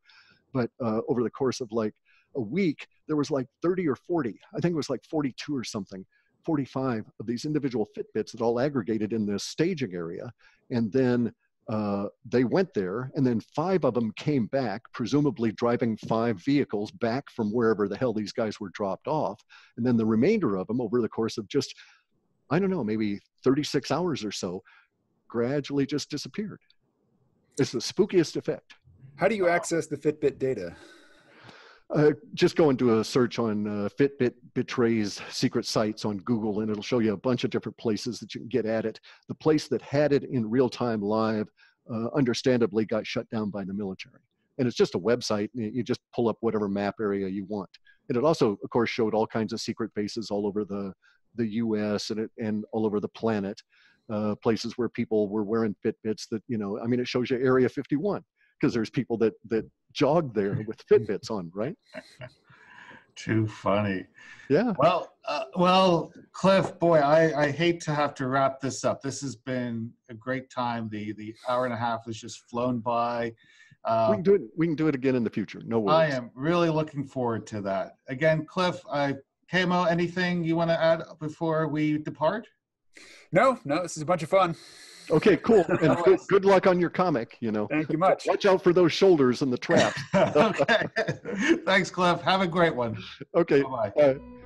But uh, over the course of like a week, there was like thirty or forty. I think it was like forty-two or something, forty-five of these individual Fitbits that all aggregated in this staging area, and then. Uh, they went there, and then five of them came back, presumably driving five vehicles back from wherever the hell these guys were dropped off. And then the remainder of them over the course of just, I don't know, maybe thirty-six hours or so, gradually just disappeared. It's the spookiest effect. How do you access the Fitbit data? Uh, just go and do a search on uh, Fitbit betrays secret sites on Google, and it'll show you a bunch of different places that you can get at it. The place that had it in real time live, uh, understandably, got shut down by the military. And it's just a website. And you just pull up whatever map area you want. And it also, of course, showed all kinds of secret bases all over the, the U S and, it, and all over the planet, uh, places where people were wearing Fitbits that, you know, I mean, it shows you Area fifty-one. Because there's people that that jog there with Fitbits on, right? Too funny. Yeah. Well, uh, well, Cliff, boy, I, I hate to have to wrap this up. This has been a great time. The the hour and a half has just flown by. Uh, we can do it. We can do it again in the future. No worries. I am really looking forward to that. Again, Cliff, I, K M O, anything you want to add before we depart? No, no. This is a bunch of fun. Okay, cool. And good, good luck on your comic, you know. Thank you much. Watch out for those shoulders and the traps. Okay. Thanks, Cliff. Have a great one. Okay. Bye-bye.